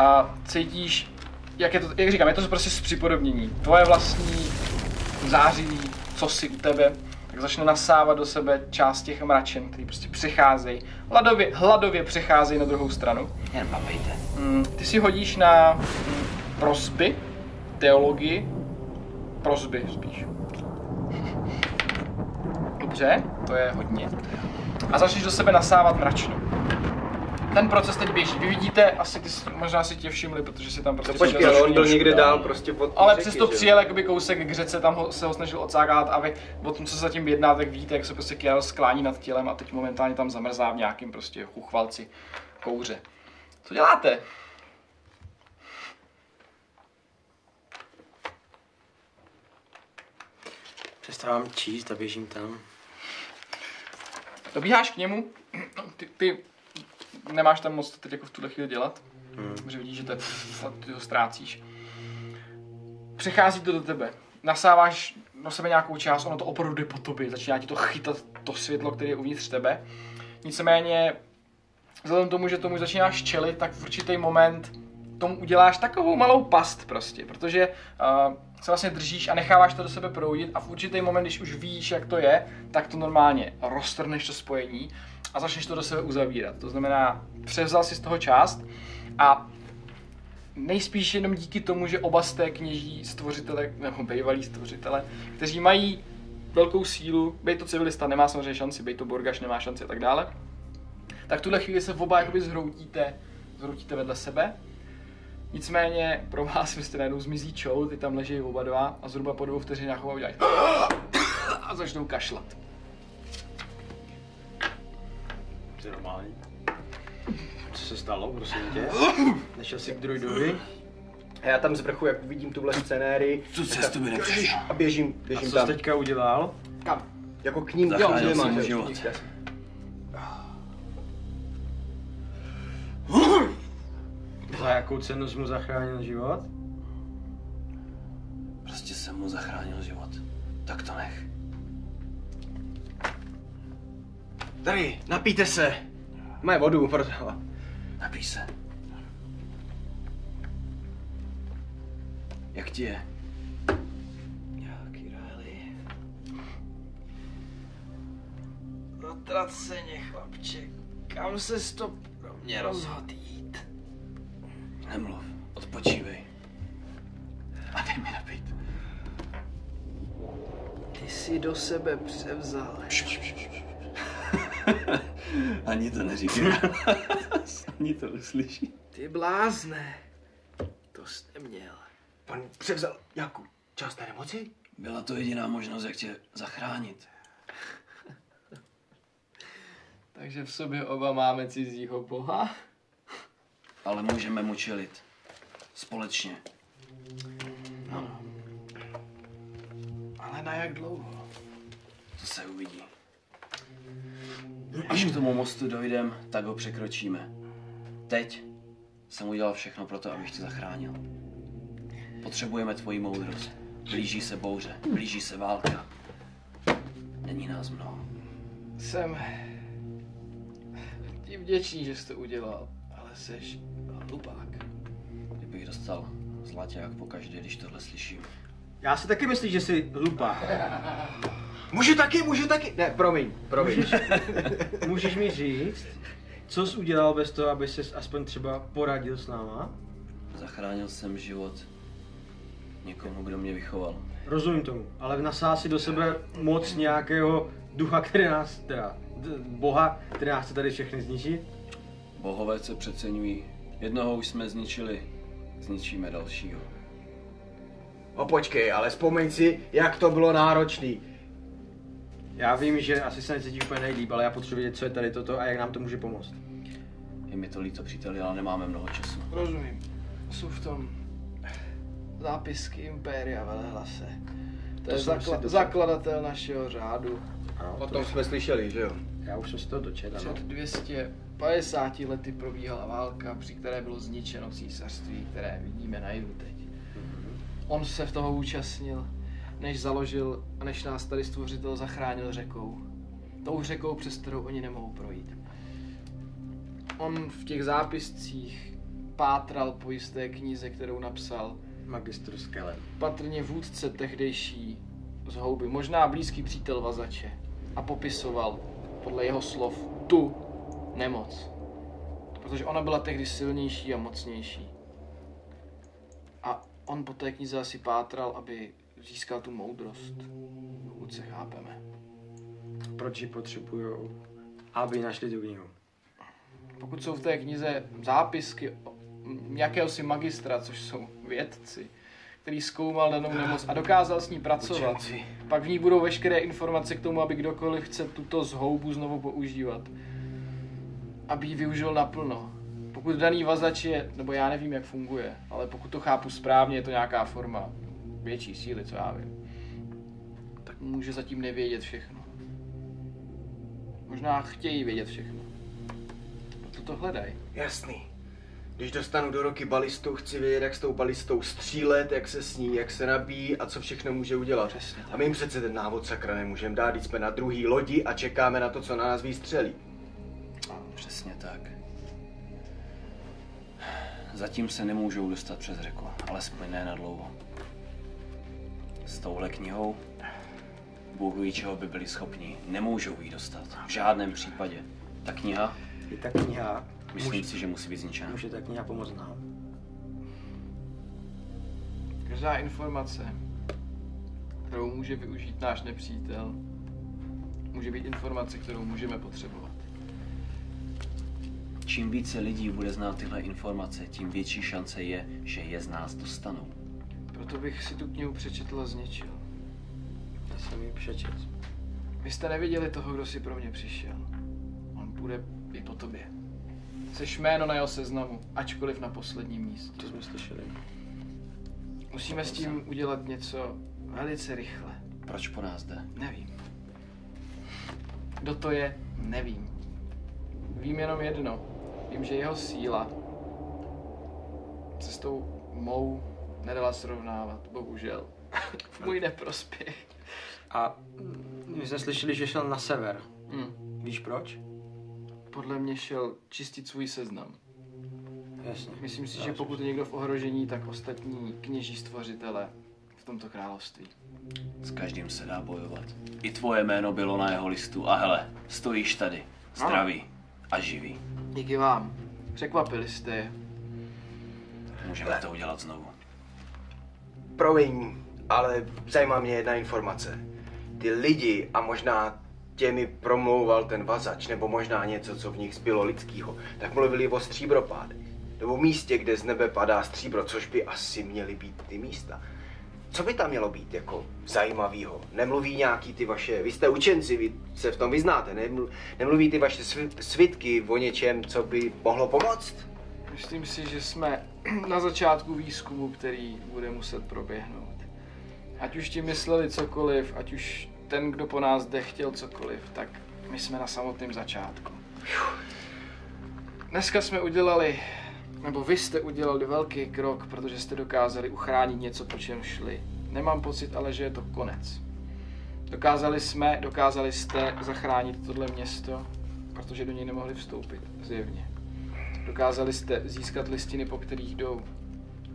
a cítíš, jak je to, jak říkám, je to prostě připodobnění. Tvoje vlastní zářiví, co si u tebe, tak začne nasávat do sebe část těch mračen, který prostě přecházejí, hladově, hladově přecházejí na druhou stranu. Jen papejte. Mm, ty si hodíš na prosby, teologii, prosby spíš. Dobře, to je hodně. A začneš do sebe nasávat mračnu. Ten proces teď běží. Vy vidíte, asi ty, možná si tě všimli, protože si tam prostě... To počkej, ale on byl někde dál, dál prostě od ale řeky, přesto přijel jakoby kousek k řece, tam ho, se ho snažil odsákat a vy o tom, co se zatím jedná, tak vidíte, jak se prostě Kyrael sklání nad tělem a teď momentálně tam zamrzá v nějakým prostě chuchvalci kouře. Co děláte? Přestávám číst a běžím tam. Dobíháš k němu, ty... ty nemáš tam moc to teď jako v tuhle chvíli dělat, hmm. protože vidíš, že to je, ty ho ztrácíš. Přechází to do tebe, nasáváš na sebe nějakou část, ono to opravdu jde po tobě, začíná ti to chytat to světlo, které je uvnitř tebe. Nicméně, vzhledem tomu, že tomu začínáš čelit, tak v určitý moment tomu uděláš takovou malou past prostě, protože uh, se vlastně držíš a necháváš to do sebe proudit a v určitý moment, když už víš, jak to je, tak to normálně roztrhneš to spojení a začneš to do sebe uzavírat. To znamená, převzal si z toho část a nejspíš jenom díky tomu, že oba jste kněží, stvořitele, nebo bývalí stvořitele, kteří mají velkou sílu, bej to civilista, nemá samozřejmě šanci, bej to Borgaš, nemá šanci a tak dále, tak v tuhle chvíli se oba jakoby zhroutíte, zhroutíte vedle sebe. Nicméně pro vás jste najednou zmizí čout, ty tam ležejí oba dva a zhruba po dvou vteřinách oba udělají a začnou kašlat. Normální. Co se stalo, prosím tě? Nešel jsi k druidovi? A já tam z vrchu, jak vidím tuhle scenérii, a běžím, běžím a co tam. Co jsi teďka udělal? Kam? Jako k ním, jo, jsem život. Za jakou cenu jsi mu zachránil život? Prostě jsem mu zachránil život. Tak to nech. Tady, napijte se! Má vodu, proto... Napij se. Jak ti je? Já, Kyraeli... No zatraceně, chlapče. Kam ses to pro mě rozhodl jít? Nemluv, odpočívej. A dej mi napít. Ty jsi do sebe převzal. Ani to neříkám. Ani to uslyší. Ty blázne. To jsi neměl. Pan převzal nějakou část té nemoci? Byla to jediná možnost, jak tě zachránit. Takže v sobě oba máme cizího boha? Ale můžeme mu čelit. Společně. No. Ale na jak dlouho? To se uvidí. Až k tomu mostu dojdem, tak ho překročíme. Teď jsem udělal všechno pro to, abych tě zachránil. Potřebujeme tvoji moudrost. Blíží se bouře, blíží se válka. Není nás mnoho. Jsem ti vděčný, že jsi to udělal, ale seš hlupák. Kdybych dostal zlaťák pokaždé, když tohle slyším. Já si taky myslím, že jsi hlupák. Můžu taky, můžu taky. Ne, promiň, promiň. Můžeš, můžeš mi říct, co jsi udělal bez toho, aby ses aspoň třeba poradil s náma? Zachránil jsem život někomu, kdo mě vychoval. Rozumím tomu, ale nasál si do sebe moc nějakého ducha, který nás, teda boha, který nás chce tady všechny zničit? Bohové se přeceňují. Jednoho už jsme zničili, zničíme dalšího. O počkej, ale vzpomeň si, jak to bylo náročný. Já vím, že asi se necítí úplně nejlíp, ale já potřebuji vědět, co je tady toto a jak nám to může pomoct. Je mi to líto, příteli, ale nemáme mnoho času. Rozumím. Jsou v tom zápisky Impéria Velehlase. To, to je zakla zakladatel našeho řádu. Ano, o tom to jsme slyšeli, že jo? Já už jsem si to dočetl. Před dvěma sty padesáti lety probíhala válka, při které bylo zničeno císařství, které vidíme na jihu teď. Mm-hmm. On se v toho účastnil, než založil a než nás tady stvořitel zachránil řekou. Tou řekou, přes kterou oni nemohou projít. On v těch zápiscích pátral po jisté knize, kterou napsal Magistrus Skellet. Patrně vůdce tehdejší z houby, možná blízký přítel Vazače. A popisoval, podle jeho slov, tu nemoc. Protože ona byla tehdy silnější a mocnější. A on po té knize asi pátral, aby získal tu moudrost, pokud se chápeme. Proč ji potřebují, aby našli tu knihu? Pokud jsou v té knize zápisky jakéhosi magistra, což jsou vědci, který zkoumal danou nemoc a dokázal s ní pracovat, učenci. Pak v ní budou veškeré informace k tomu, aby kdokoliv chce tuto zhoubu znovu používat, aby ji využil naplno. Pokud daný Vazač je, nebo já nevím, jak funguje, ale pokud to chápu správně, je to nějaká forma větší síly, co já vím, tak může zatím nevědět všechno. Možná chtějí vědět všechno. Proto to hledají. Jasný. Když dostanu do roky balistu, chci vědět, jak s tou balistou střílet, jak se sní, jak se nabíjí a co všechno může udělat. Přesně, a my jim přece ten návod sakra nemůžeme dát, když jsme na druhý lodi a čekáme na to, co na nás vystřelí. Přesně tak. Zatím se nemůžou dostat přes řeku, alespoň ne na dlouho. S touhle knihou Bůh ví, čeho by byli schopni. Nemůžou ji dostat. V žádném případě. Ta kniha... I ta kniha... Myslím může, si, že musí být zničena. Může ta kniha pomoct nám. Každá informace, kterou může využít náš nepřítel, může být informace, kterou můžeme potřebovat. Čím více lidí bude znát tyhle informace, tím větší šance je, že je z nás dostanou. Proto bych si tu knihu přečetl a zničil. Já jsem ji přečetl. Vy jste neviděli toho, kdo si pro mě přišel. On bude i po tobě. Jseš jméno na jeho seznamu, ačkoliv na posledním místě. To jsme slyšeli. Musíme s tím udělat něco velice rychle. Proč po nás jde? Nevím. Kdo to je, nevím. Vím jenom jedno. Vím, že jeho síla se s tou mou nedala srovnávat, bohužel. Můj neprospěch. A my jsme slyšeli, že šel na sever. Mm. Víš proč? Podle mě šel čistit svůj seznam. Jasně. Myslím si, že pokud je někdo v ohrožení, tak ostatní kněží stvořitele v tomto království. S každým se dá bojovat. I tvoje jméno bylo na jeho listu a hele, stojíš tady, zdravý a živý. Díky vám. Překvapili jste je. Můžeme to udělat znovu. Promiň, ale zajímá mě jedna informace. Ty lidi a možná těmi promlouval ten Vazač, nebo možná něco, co v nich zbylo lidskýho, tak mluvili o stříbropádech. Nebo místě, kde z nebe padá stříbro, což by asi měly být ty místa. Co by tam mělo být jako zajímavého? Nemluví nějaký ty vaše, vy jste učenci, vy se v tom vyznáte, nemluví, nemluví ty vaše svitky o něčem, co by mohlo pomoct? Myslím si, že jsme na začátku výzkumu, který bude muset proběhnout. Ať už ti mysleli cokoliv, ať už ten, kdo po nás jde, chtěl cokoliv, tak my jsme na samotném začátku. Dneska jsme udělali, nebo vy jste udělali velký krok, protože jste dokázali uchránit něco, po čem šli. Nemám pocit, ale že je to konec. Dokázali jsme, dokázali jste zachránit tohle město, protože do něj nemohli vstoupit, zjevně. Dokázali jste získat listiny, po kterých jdou.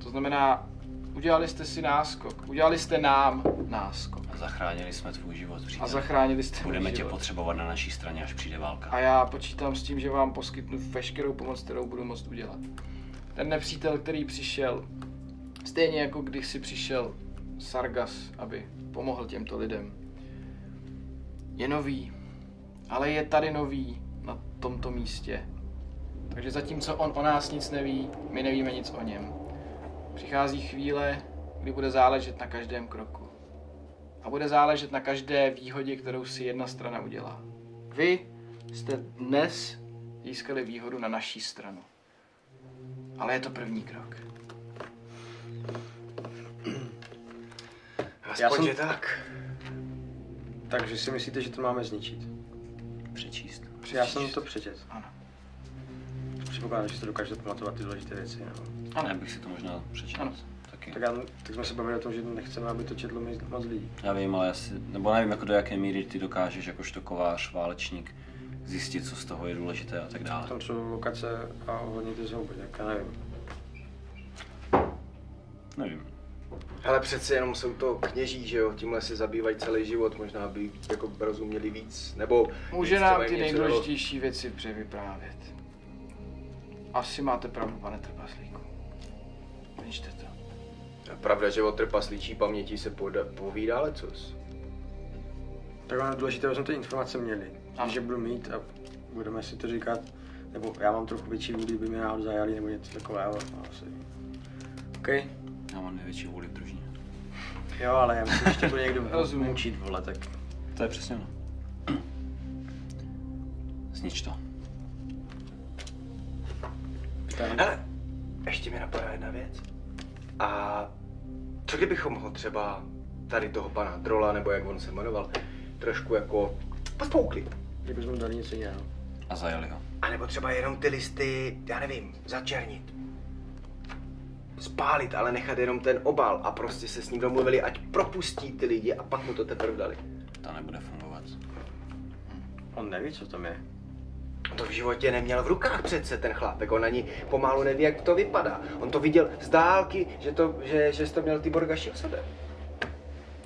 To znamená, udělali jste si náskok. Udělali jste nám náskok. A zachránili jsme tvůj život, přítel. A zachránili jste Budeme tě život. potřebovat na naší straně, až přijde válka. A já počítám s tím, že vám poskytnu veškerou pomoc, kterou budu moct udělat. Ten nepřítel, který přišel, stejně jako když si přišel Sargas, aby pomohl těmto lidem, je nový, ale je tady nový na tomto místě. Takže zatímco on o nás nic neví, my nevíme nic o něm. Přichází chvíle, kdy bude záležet na každém kroku. A bude záležet na každé výhodě, kterou si jedna strana udělá. Vy jste dnes získali výhodu na naší stranu. Ale je to první krok. Aspoň, Já jsem... že tak. Takže si myslíte, že to máme zničit? Přečíst. Přečíst. Já jsem to přečet. Ano. Předpokládám, že se dokážete pamatovat ty důležité věci, nebo? Ano. Já bych si to možná přečetl taky. Tak, já, tak jsme se bavili o tom, že nechceme, aby to četlo moc lidí. Já vím, ale já si, nebo nevím, jako do jaké míry ty dokážeš, jakožto kovář, válečník, zjistit, co z toho je důležité a tak dále. Tam jsou lokace a hodně ty zhouby, tak já nevím. Nevím. Hele, přece jenom jsou to kněží, že jo? Tímhle se zabývají celý život, možná by jako rozuměli víc, nebo... Může víc, nám ty nejdůležitější do... věci převyprávět. Asi máte pravdu, pane trpaslíku. Ničte to. Je pravda, že o trpasličí paměti se povídá lecos. Tak vám důležité, jsme ty informace měli. Ano. Že budu mít a budeme si to říkat, nebo já mám trochu větší vůli, by mě náhodou zajali, nebo něco takového, asi. OK? Já mám největší vůli v družině. Jo, ale já myslím, že ještě bude někdo mučit, vole, tak... To je přesně ono. Znič to. Ale ještě mi napadá jedna věc. A co kdybychom ho třeba tady toho pana Drola, nebo jak on se jmenoval, trošku jako podpoukli? Kdybychom dali něco jiného. A zajeli ho. A nebo třeba jenom ty listy, já nevím, začernit. Spálit, ale nechat jenom ten obal a prostě se s ním domluvili, ať propustí ty lidi a pak mu to teprve dali. To nebude fungovat. On neví, co tam je. To v životě neměl v rukách přece ten chlápek, on ani pomalu neví, jak to vypadá. On to viděl z dálky, že, to, že, že jsi to měl ty Borgaši v sobě.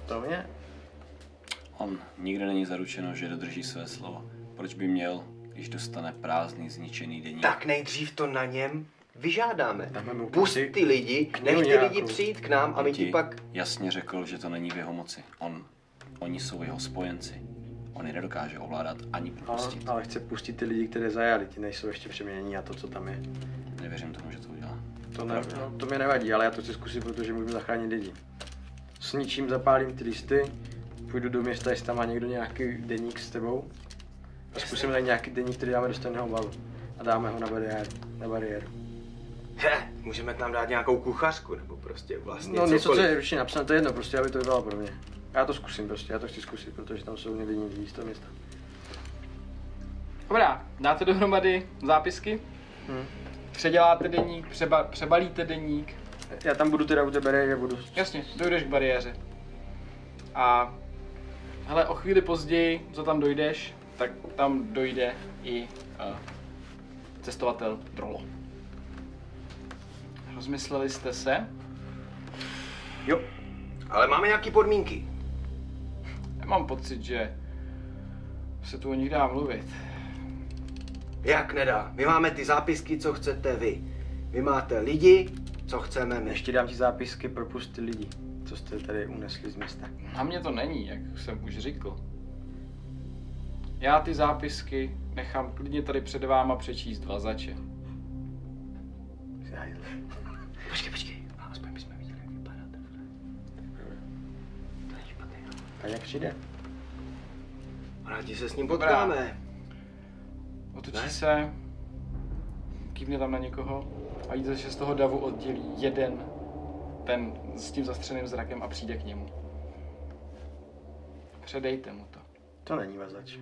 To mě? On nikdy není zaručeno, že dodrží své slovo. Proč by měl, když dostane prázdný, zničený deník? Tak nejdřív to na něm vyžádáme. Pust ty lidi, nech ty lidi přijít k nám a my ti pak... Jasně řekl, že to není v jeho moci. On, oni jsou jeho spojenci. On je nedokáže ovládat ani propustit. No, ale chce pustit ty lidi, které zajali, ti nejsou ještě přeměnění a to, co tam je. Nevěřím tomu, že to udělá. To, ne, no, to mě nevadí, ale já to chci zkusit, protože můžu zachránit lidi. S ničím zapálím ty listy, půjdu do města, jestli tam má někdo nějaký deník s tebou. A zkusím najít nějaký deník, který dáme do stejného balu. A dáme ho na bariéru. Na bariéru. He, můžeme tam dát nějakou kuchařku, nebo prostě vlastně No něco, co je určitě napsané, to je jedno, prostě, aby to bylo pro mě. Já to zkusím prostě, já to chci zkusit, protože tam jsou nevinní lidi z toho města. Dobrá, dáte dohromady zápisky, hmm. předěláte deník, přeba, přebalíte deník. Já tam budu teda u té bariéře, budu... Jasně, dojdeš k bariéře. A hele, o chvíli později, co tam dojdeš, tak tam dojde i uh, cestovatel Drolo. Rozmysleli jste se? Jo. Ale máme nějaké podmínky. Mám pocit, že se tu o nich dá mluvit. Jak nedá? My máme ty zápisky, co chcete vy. Vy máte lidi, co chceme my. Ještě dám ti zápisky pro pusty lidi, co jste tady unesli z města. Na mě to není, jak jsem už řekl. Já ty zápisky nechám klidně tady před váma přečíst Vazače. Počkej, počkej. Aspoň bychom viděli, jak vypadá tenhle. To je špatný. A jak přijde? Rádi se s ním potkáme. Otočí se, kývne tam na někoho a vidíte, že z toho davu oddělí jeden ten s tím zastřeným zrakem a přijde k němu. Předejte mu to. To není Vazač.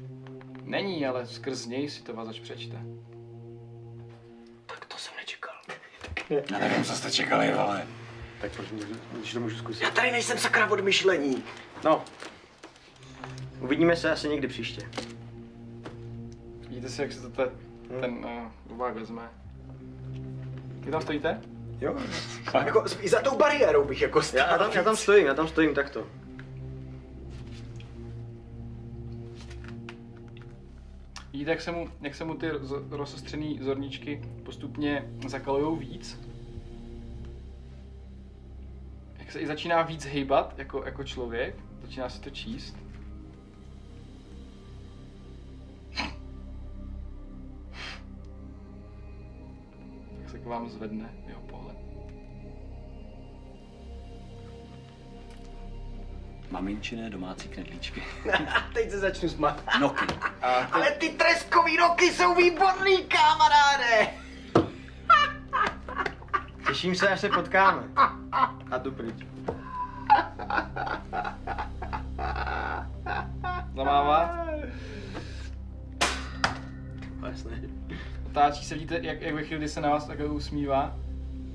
Není, ale skrz něj si to Vazač přečte. Tak to jsem nečekal. Já nevím, co jste čekali, ale... Tak když to můžu zkusit. Já tady nejsem sakra od myšlení. No. Uvidíme se asi někdy příště. Vidíte si, jak se to te, hmm. ten obák uh, vezme. Vy tam stojíte? Jo. Jako, i za tou bariérou bych jako stál. Já tam, já tam stojím, já tam stojím takto. Vidíte, jak se mu, jak se mu ty rozostřený zorničky postupně zakalujou víc. Jak se i začíná víc hejbat jako, jako člověk, začíná si to číst. K vám zvedne jeho pohled. Maminčiné domácí knedlíčky. Teď se začnu smát. Noky. Teď... Ale ty treskový noky jsou výborný, kamaráde! Těším se, až se potkáme. A jdu pryč. Zamává. Jasné. Otáčí se, vidíte, jak, jak ve chvíli, kdy se na vás takhle usmívá,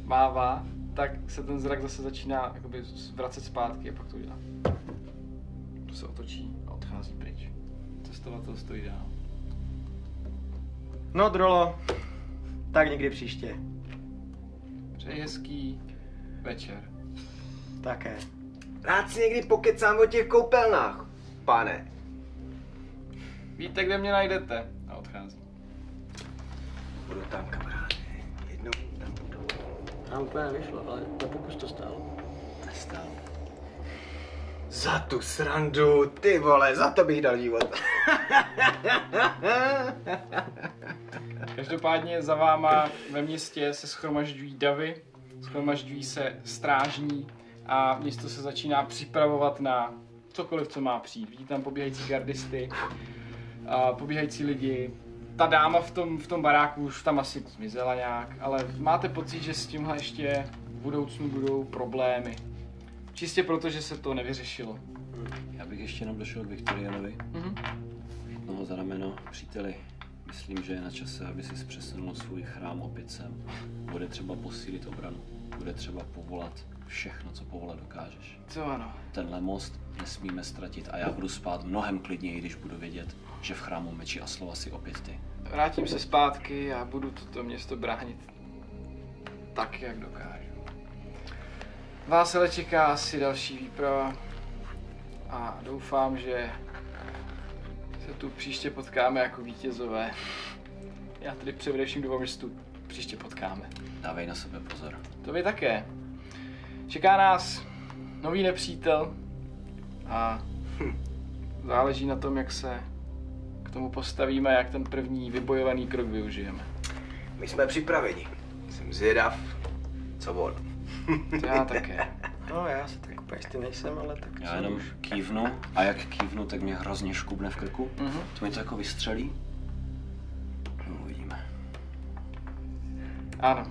mává, tak se ten zrak zase začíná jakoby vracet zpátky a pak to udělá. To se otočí a odchází pryč. Cestovatel stojí dál. No, Drolo, tak někdy příště. Přeji hezký večer. Také. Rád si někdy pokecám o těch koupelnách, pane. Víte, kde mě najdete? A odchází. Budu tam, kamaráde. Jednou tam budu. Nám úplně nevyšlo, ale na pokus to stálo. Nestálo. Za tu srandu, ty vole, za to bych dal život. Každopádně za váma ve městě se shromažďují davy, shromažďují se strážní a město se začíná připravovat na cokoliv, co má přijít. Vidíte tam pobíhající gardisty, pobíhající lidi. Ta dáma v tom, v tom baráku už tam asi zmizela nějak, ale máte pocit, že s tímhle ještě v budoucnu budou problémy. Čistě proto, že se to nevyřešilo. Já bych ještě jenom došel k Viktoriánovi. Chytnu ho za rameno. Příteli, myslím, že je na čase, aby si přesunul svůj chrám opět sem. Bude třeba posílit obranu. Bude třeba povolat všechno, co povolat dokážeš. Co ano. Tenhle most nesmíme ztratit a já budu spát mnohem klidněji, když budu vědět, že v chrámu meči a slova si opět ty. Vrátím se zpátky a budu toto město bránit tak, jak dokážu. Vás ale čeká asi další výprava a doufám, že se tu příště potkáme jako vítězové. Já tedy především doufám, že se tu příště potkáme. Dávej na sebe pozor. To vy také. Čeká nás nový nepřítel a hm, záleží na tom, jak se k tomu postavíme, jak ten první vybojovaný krok využijeme. My jsme připraveni. Jsem zvědav, co on. To já také. No já se tak úplně ty nejsem, ale tak... Já jenom už kývnu a jak kývnu, tak mě hrozně škubne v krku. Mm-hmm. To mi to jako vystřelí. No, uvidíme. Ano.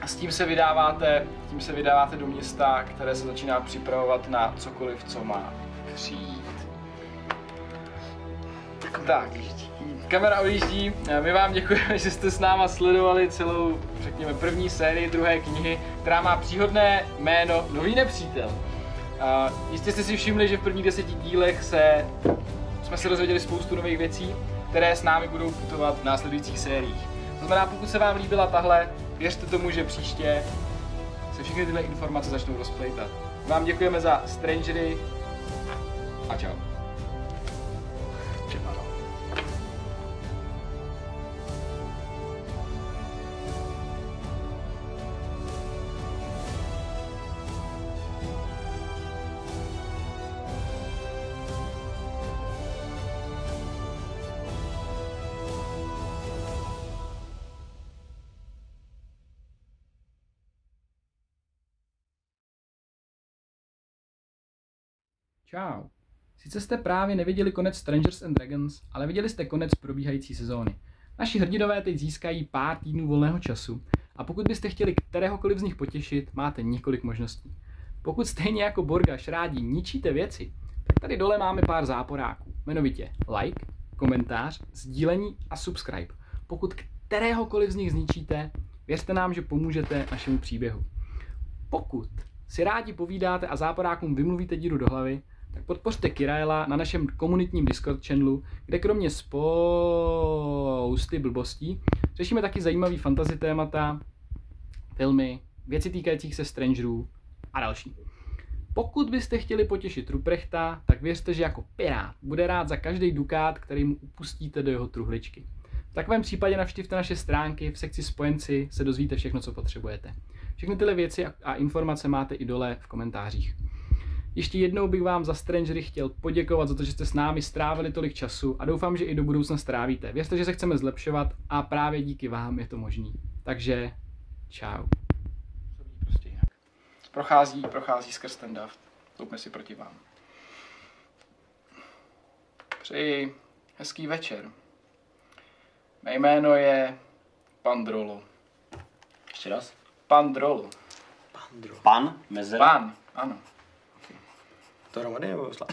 A s tím se vydáváte, tím se vydáváte do města, které se začíná připravovat na cokoliv, co má přijít. Tak, kamera odjíždí. My vám děkujeme, že jste s náma sledovali celou, řekněme, první sérii druhé knihy, která má příhodné jméno Nový nepřítel. Uh, jistě jste si všimli, že v prvních deseti dílech se, jsme se dozvěděli spoustu nových věcí, které s námi budou putovat v následujících sériích. To znamená, pokud se vám líbila tahle, věřte tomu, že příště se všechny tyhle informace začnou rozplejtat. Vám děkujeme za Strangery a čau. Čau. Sice jste právě neviděli konec Strangers and Dragons, ale viděli jste konec probíhající sezóny. Naši hrdinové teď získají pár týdnů volného času a pokud byste chtěli kteréhokoliv z nich potěšit, máte několik možností. Pokud stejně jako Borgaš rádi ničíte věci, tak tady dole máme pár záporáků, jmenovitě like, komentář, sdílení a subscribe. Pokud kteréhokoliv z nich zničíte, věřte nám, že pomůžete našemu příběhu. Pokud si rádi povídáte a záporákům vymluvíte díru do hlavy, tak podpořte Kyraela na našem komunitním Discord channelu, kde kromě spousty blbostí řešíme taky zajímavý fantasy témata, filmy, věci týkajících se strangerů a další. Pokud byste chtěli potěšit Ruprechta, tak věřte, že jako pirát bude rád za každý dukát, který mu upustíte do jeho truhličky. V takovém případě navštivte naše stránky, v sekci Spojenci se dozvíte všechno, co potřebujete. Všechny tyhle věci a informace máte i dole v komentářích. Ještě jednou bych vám za Strangery chtěl poděkovat za to, že jste s námi strávili tolik času a doufám, že i do budoucna strávíte. Věřte, že se chceme zlepšovat a právě díky vám je to možný. Takže čau. Prostě jinak. Prochází, prochází skrz ten dav. Tupme si proti vám. Přeji hezký večer. Mé jméno je pan Drolo. Ještě raz? Pan Drolo. Pan Drolo. Pan? Mezera? Pan, ano. To je hromady nebo slá?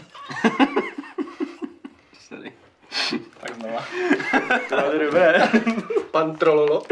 Tak znova. To je dobré. Pan Trololo.